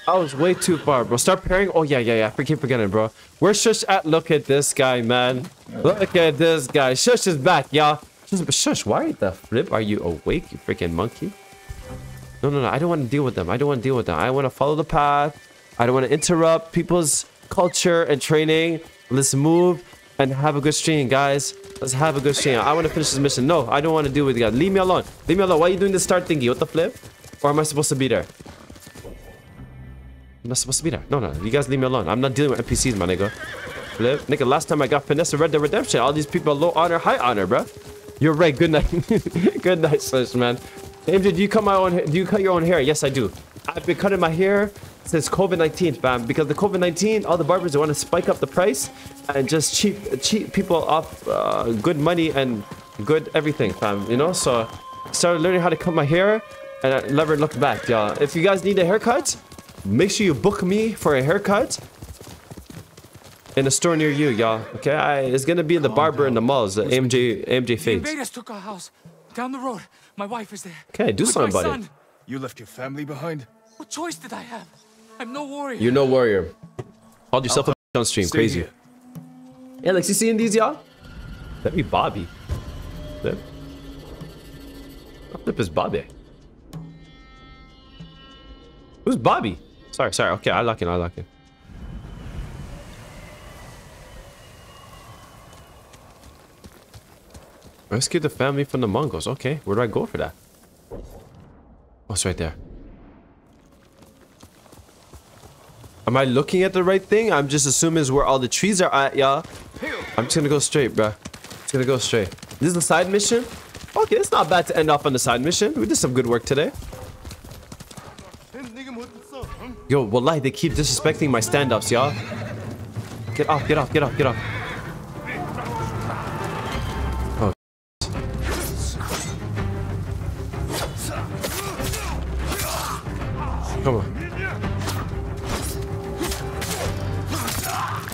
I was way too far, bro. Start pairing. Oh, yeah. I keep forgetting, bro. Where's Shush at? Look at this guy, man. Look at this guy. Shush is back, y'all. Shush, why the flip? Are you awake, you freaking monkey? No. I don't want to deal with them. I want to follow the path. I don't want to interrupt people's culture and training. Let's move. And have a good stream, guys. Let's have a good stream. I want to finish this mission. No, I don't want to deal with you guys. Leave me alone. Why are you doing this start thingy? What the flip? Or am I supposed to be there? I'm not supposed to be there. No. You guys leave me alone. I'm not dealing with NPCs, my nigga. Flip. Nigga, last time I got finesse in Red Dead Redemption. All these people are low honor, high honor, bro. You're right. Good night. Good night, Slush, man. AMJ, do you cut your own hair? Yes, I do. I've been cutting my hair since COVID-19, fam. Because the COVID-19, all the barbers, they want to spike up the price and just cheat people off good money and good everything, fam. You know, so I started learning how to cut my hair and I never looked back, y'all. If you guys need a haircut, make sure you book me for a haircut in a store near you, y'all. Okay, it's going to be the barber in the malls, the AMJ Fades. The invaders took our house down the road. My wife is there. Okay, do something about it. You left your family behind? What choice did I have? I'm no warrior. You're no warrior. Hold yourself up on stream. Crazy. Here. Yeah, like, you seeing these, y'all? That'd be Bobby. Flip. What flip is Bobby? Who's Bobby? Sorry. Okay, I like him. Rescue the family from the Mongols. Okay, where do I go for that? Oh, it's right there. Am I looking at the right thing? I'm just assuming it's where all the trees are at, y'all. I'm just gonna go straight, bruh. Just gonna go straight. This is a side mission? Okay, it's not bad to end off on the side mission. We did some good work today. Yo, wallahi, they keep disrespecting my stand-ups, y'all. Get off. Oh. Come on.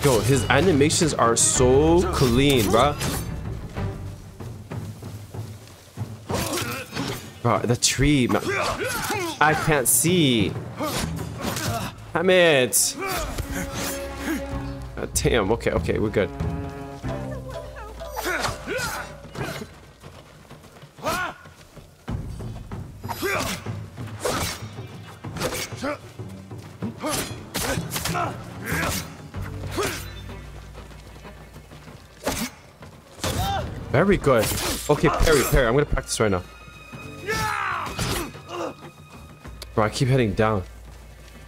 Yo, his animations are so clean, bruh. Bro, the tree, man. I can't see. Damn it. Damn, okay, we're good. Very good. Okay, parry. I'm gonna practice right now. Bro, I keep heading down.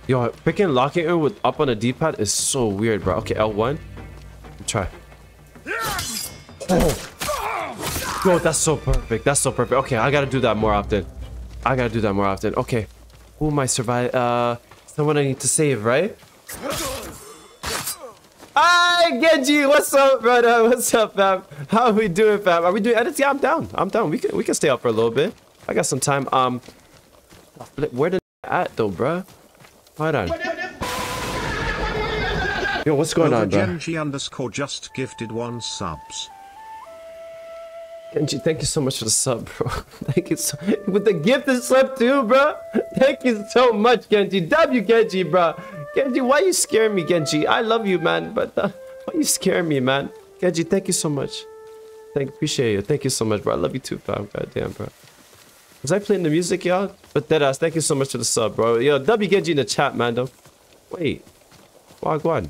Yo, picking locking it with up on the D-pad is so weird, bro. Okay, L1. Try. Oh. Bro, that's so perfect. Okay, I gotta do that more often. Okay. Who am I surviving? Someone I need to save, right? Hi, Genji. What's up, brother? What's up, fam? How we doing, fam? Are we doing edits? Yeah, I'm down. We can stay up for a little bit. I got some time. Where the at though, bruh? Hold on. Yo, what's going on, bruh? Genji underscore just gifted 1 subs. Genji, thank you so much for the sub, bro. Thank you so much. With the gift and slip too, bruh. Thank you so much, Genji. W Genji, bruh. Genji, why you scaring me, Genji? I love you, man, but why you scaring me, man? Genji, thank you so much. Appreciate you. Thank you so much, bro. I love you too, fam. Goddamn, bro. Was I playing the music, y'all? But deadass, thank you so much for the sub, bro. Yo, W Genji in the chat, man, though. Wait. Wagwan.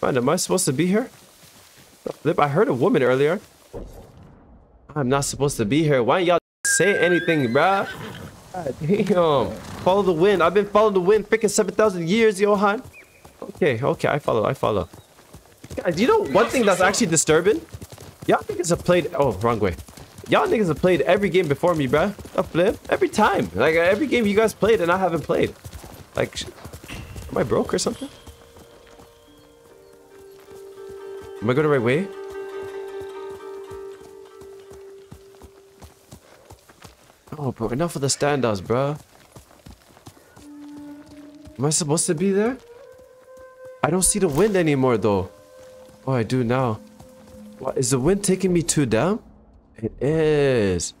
Man, am I supposed to be here? I heard a woman earlier. I'm not supposed to be here. Why y'all say anything, bruh? God damn. Follow the wind. I've been following the wind freaking 7,000 years, Johan. Okay, I follow. Guys, you know one thing that's actually disturbing? Y'all niggas have played... Oh, wrong way. Y'all niggas have played every game before me, bruh. I flip every time. Like, every game you guys played and I haven't played. Like, am I broke or something? Am I going the right way? Oh, bro, enough of the standouts, bruh. Am I supposed to be there? I don't see the wind anymore, though. Oh, I do now. What, is the wind taking me too down? It is.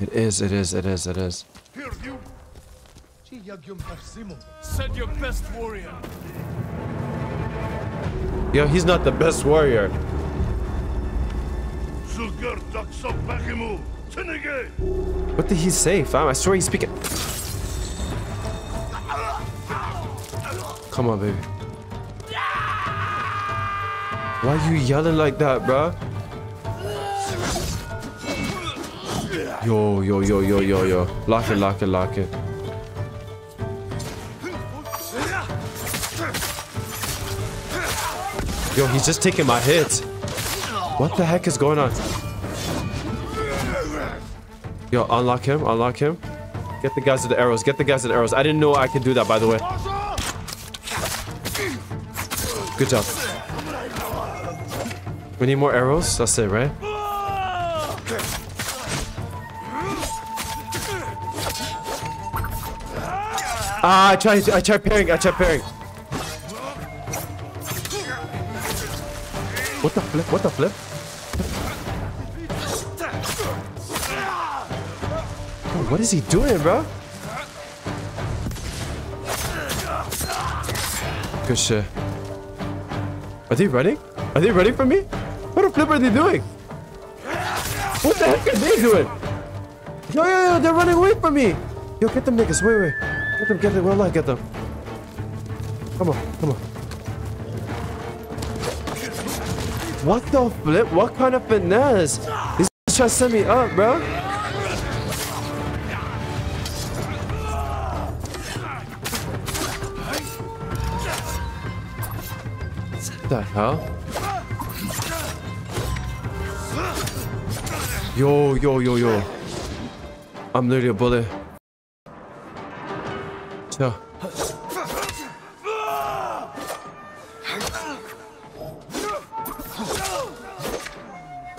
Send your best warrior. Yo, he's not the best warrior. What did he say, fam? I swear he's speaking. Come on, baby. Why are you yelling like that, bruh? Yo. Lock it. Yo, he's just taking my hits. What the heck is going on? Yo, unlock him. Get the guys with the arrows. I didn't know I could do that, by the way. Good job. We need more arrows? That's it, right? Ah, I tried parrying. What the flip? Dude, what is he doing, bro? Good shit. Are they running from me? What the flip are they doing? What the heck are they doing? Yo, they're running away from me. Yo, get them niggas. Wait. Get them. Well, not get them. Come on. What the flip? What kind of finesse? These trying to send me up, bro. What the hell? Yo. I'm literally a bully. Chill.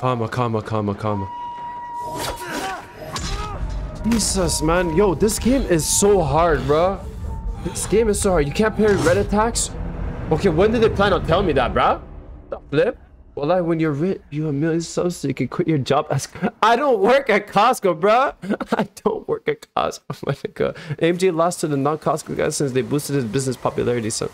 Karma. Jesus, man. Yo, this game is so hard, bro. This game is so hard. You can't parry red attacks. Okay, when did they plan on telling me that, bro? The flip? Well, like, when you're rich, you're a million subs, so you can quit your job. I don't work at Costco, bro. I don't work at Costco. Oh my God. AMG lost to the non-Costco guys since they boosted his business popularity. So,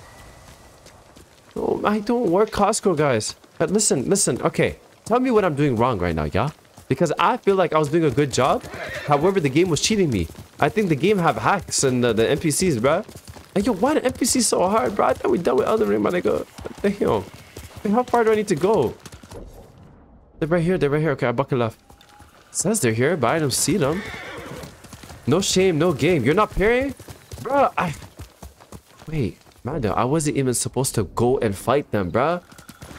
oh, I don't work Costco, guys. But listen. Okay. Tell me what I'm doing wrong right now, yeah? Because I feel like I was doing a good job. However, the game was cheating me. I think the game have hacks and the NPCs, bruh. Like, yo, why the NPCs so hard, bruh? I thought we done with Elden Ring, my nigga. Damn. Like, how far do I need to go? They're right here. Okay, I buckle left. It says they're here, but I don't see them. No shame, no game. You're not parrying? Bruh, Wait, man, I wasn't even supposed to go and fight them, bruh.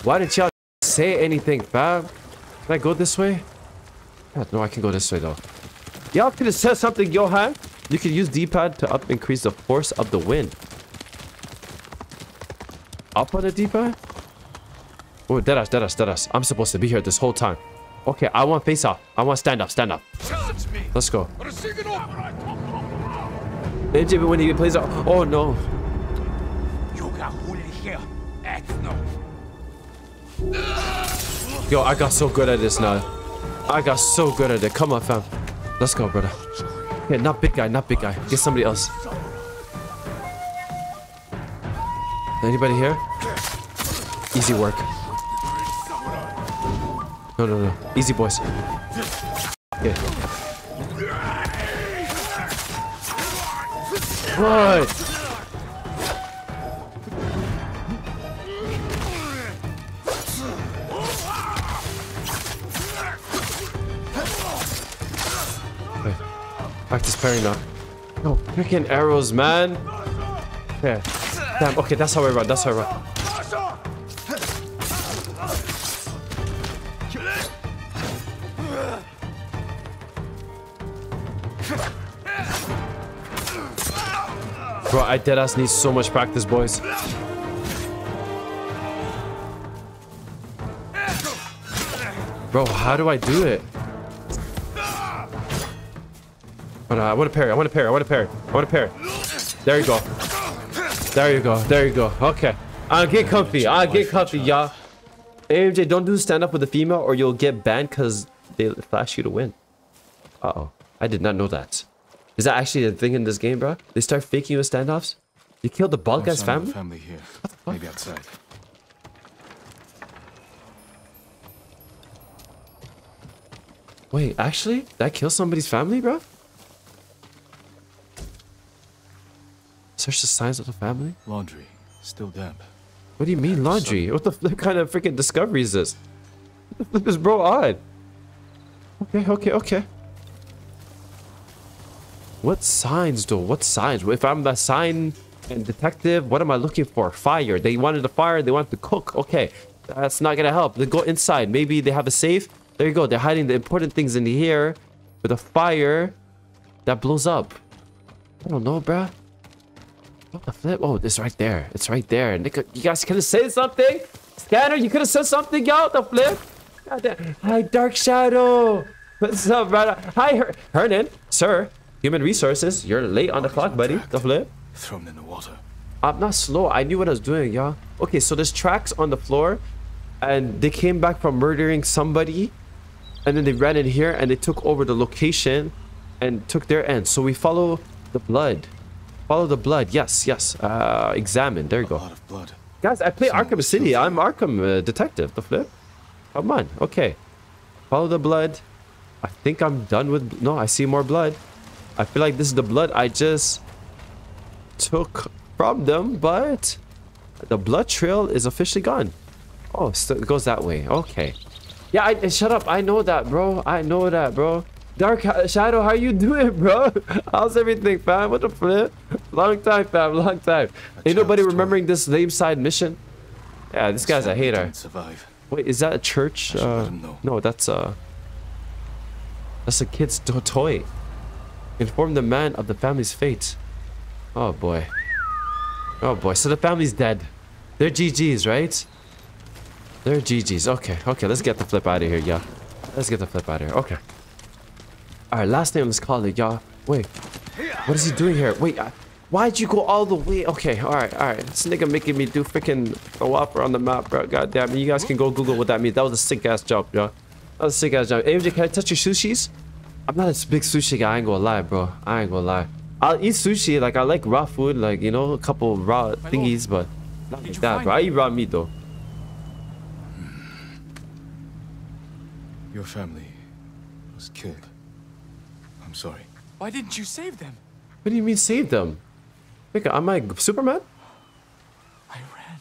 Why didn't y'all say anything, fam? Can I go this way? God, no, I can go this way though. Y'all could have said something, Johan. You could use D-pad to up increase the force of the wind. Up on the D-pad? Oh, deadass. I'm supposed to be here this whole time. Okay, I want face off. I want stand up. Let's go. AJ, when he plays out. Oh no. Yo, I got so good at this now. Come on, fam. Let's go, brother. Yeah, not big guy. Get somebody else. Anybody here? Easy work. No. Easy, boys. Yeah. What? Practice parry now. No freaking arrows, man. Yeah. Damn. Okay, that's how I run. Bro, I deadass need so much practice, boys. Bro, how do I do it? Oh, no, I want to parry. There you go. Okay. I'll get comfy, y'all. AMJ, don't do stand up with a female or you'll get banned because they flash you to win. Uh-oh. I did not know that. Is that actually a thing in this game, bro? They start faking you with standoffs? You killed the bulk ass family here. What the fuck? Maybe outside. Wait, actually? That killed somebody's family, bro? Search the signs of the family? Laundry, still damp. What do you mean laundry? What the flip kind of freaking discovery is this? What the flip is bro odd? Okay. What signs though? If I'm the sign and detective, what am I looking for? Fire. They wanted a fire, they want to cook. Okay, that's not gonna help. Then go inside. Maybe they have a safe. There you go. They're hiding the important things in here with a fire that blows up. I don't know, bruh. What the flip? Oh, it's right there. Nigga, you guys could have said something. Scanner, you could have said something, y'all. The flip. Goddamn. Hi, Dark Shadow. What's up, brother? Hi, Hernan. Sir, human resources. You're late on the clock, buddy. The flip. Thrown in the water. I'm not slow. I knew what I was doing, y'all. Okay, so there's tracks on the floor, and they came back from murdering somebody, and then they ran in here and they took over the location, and took their end. So we follow the blood. Yes. Examine. There you go. A lot of blood. Guys, I play Arkham City. I'm Arkham detective. The flip. Come on. Okay. Follow the blood. I think I'm done with... No, I see more blood. I feel like this is the blood I just took from them, but the blood trail is officially gone. Oh, so it goes that way. Okay. Yeah, shut up. I know that, bro. I know that, bro. Dark Shadow, how you doing, bro? How's everything, fam? What the flip? Long time, fam. Long time. Ain't nobody remembering this lame side mission. Yeah, this guy's a hater. Wait, is that a church? No, that's a kid's toy. Inform the man of the family's fate. Oh boy. Oh boy. So the family's dead. They're GGs, right? They're GGs. Okay. Okay. Let's get the flip out of here, y'all. Let's get the flip out of here. Okay. All right. Last name on this colleague, y'all. Wait. What is he doing here? Wait. Why'd you go all the way? Okay, alright, alright. This nigga making me do freaking a whopper on the map, bro. God damn it. You guys can go Google what that means. That was a sick ass jump, yo. That was a sick ass jump. AMJ, can I touch your sushis? I'm not a big sushi guy. I ain't gonna lie, bro. I ain't gonna lie. I'll eat sushi. Like, I like raw food. Like, you know, a couple raw thingies, but not like that, bro. I eat raw meat, though. Your family was killed. I'm sorry. Why didn't you save them? What do you mean save them? Am I Superman? I ran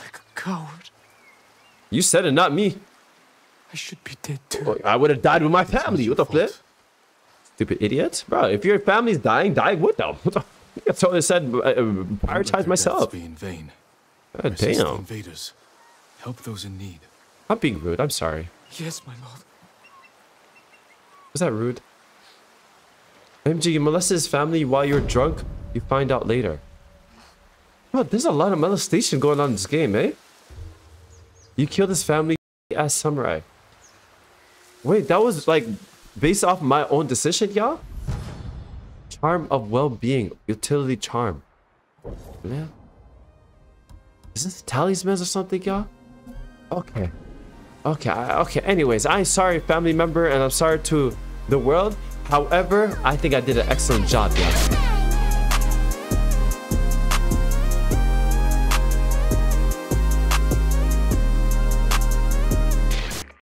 like a coward. You said it, not me. I should be dead too. I would have died with my family. What the flip? Stupid idiot, bro. If your family's dying, die with them. What the? I totally said prioritize myself. Be in vain. God damn. Invaders, help those in need. I'm being rude. I'm sorry. Yes, my lord. Was that rude? MG, you molested his family while you're drunk. You find out later. Bro, there's a lot of molestation going on in this game, eh? You killed his family as samurai. Wait, that was like based off my own decision, y'all? Charm of well-being. Utility charm. Man. Is this talismans or something, y'all? Okay. Okay, okay. Anyways, I'm sorry, family member, and I'm sorry to the world. However, I think I did an excellent job, guys.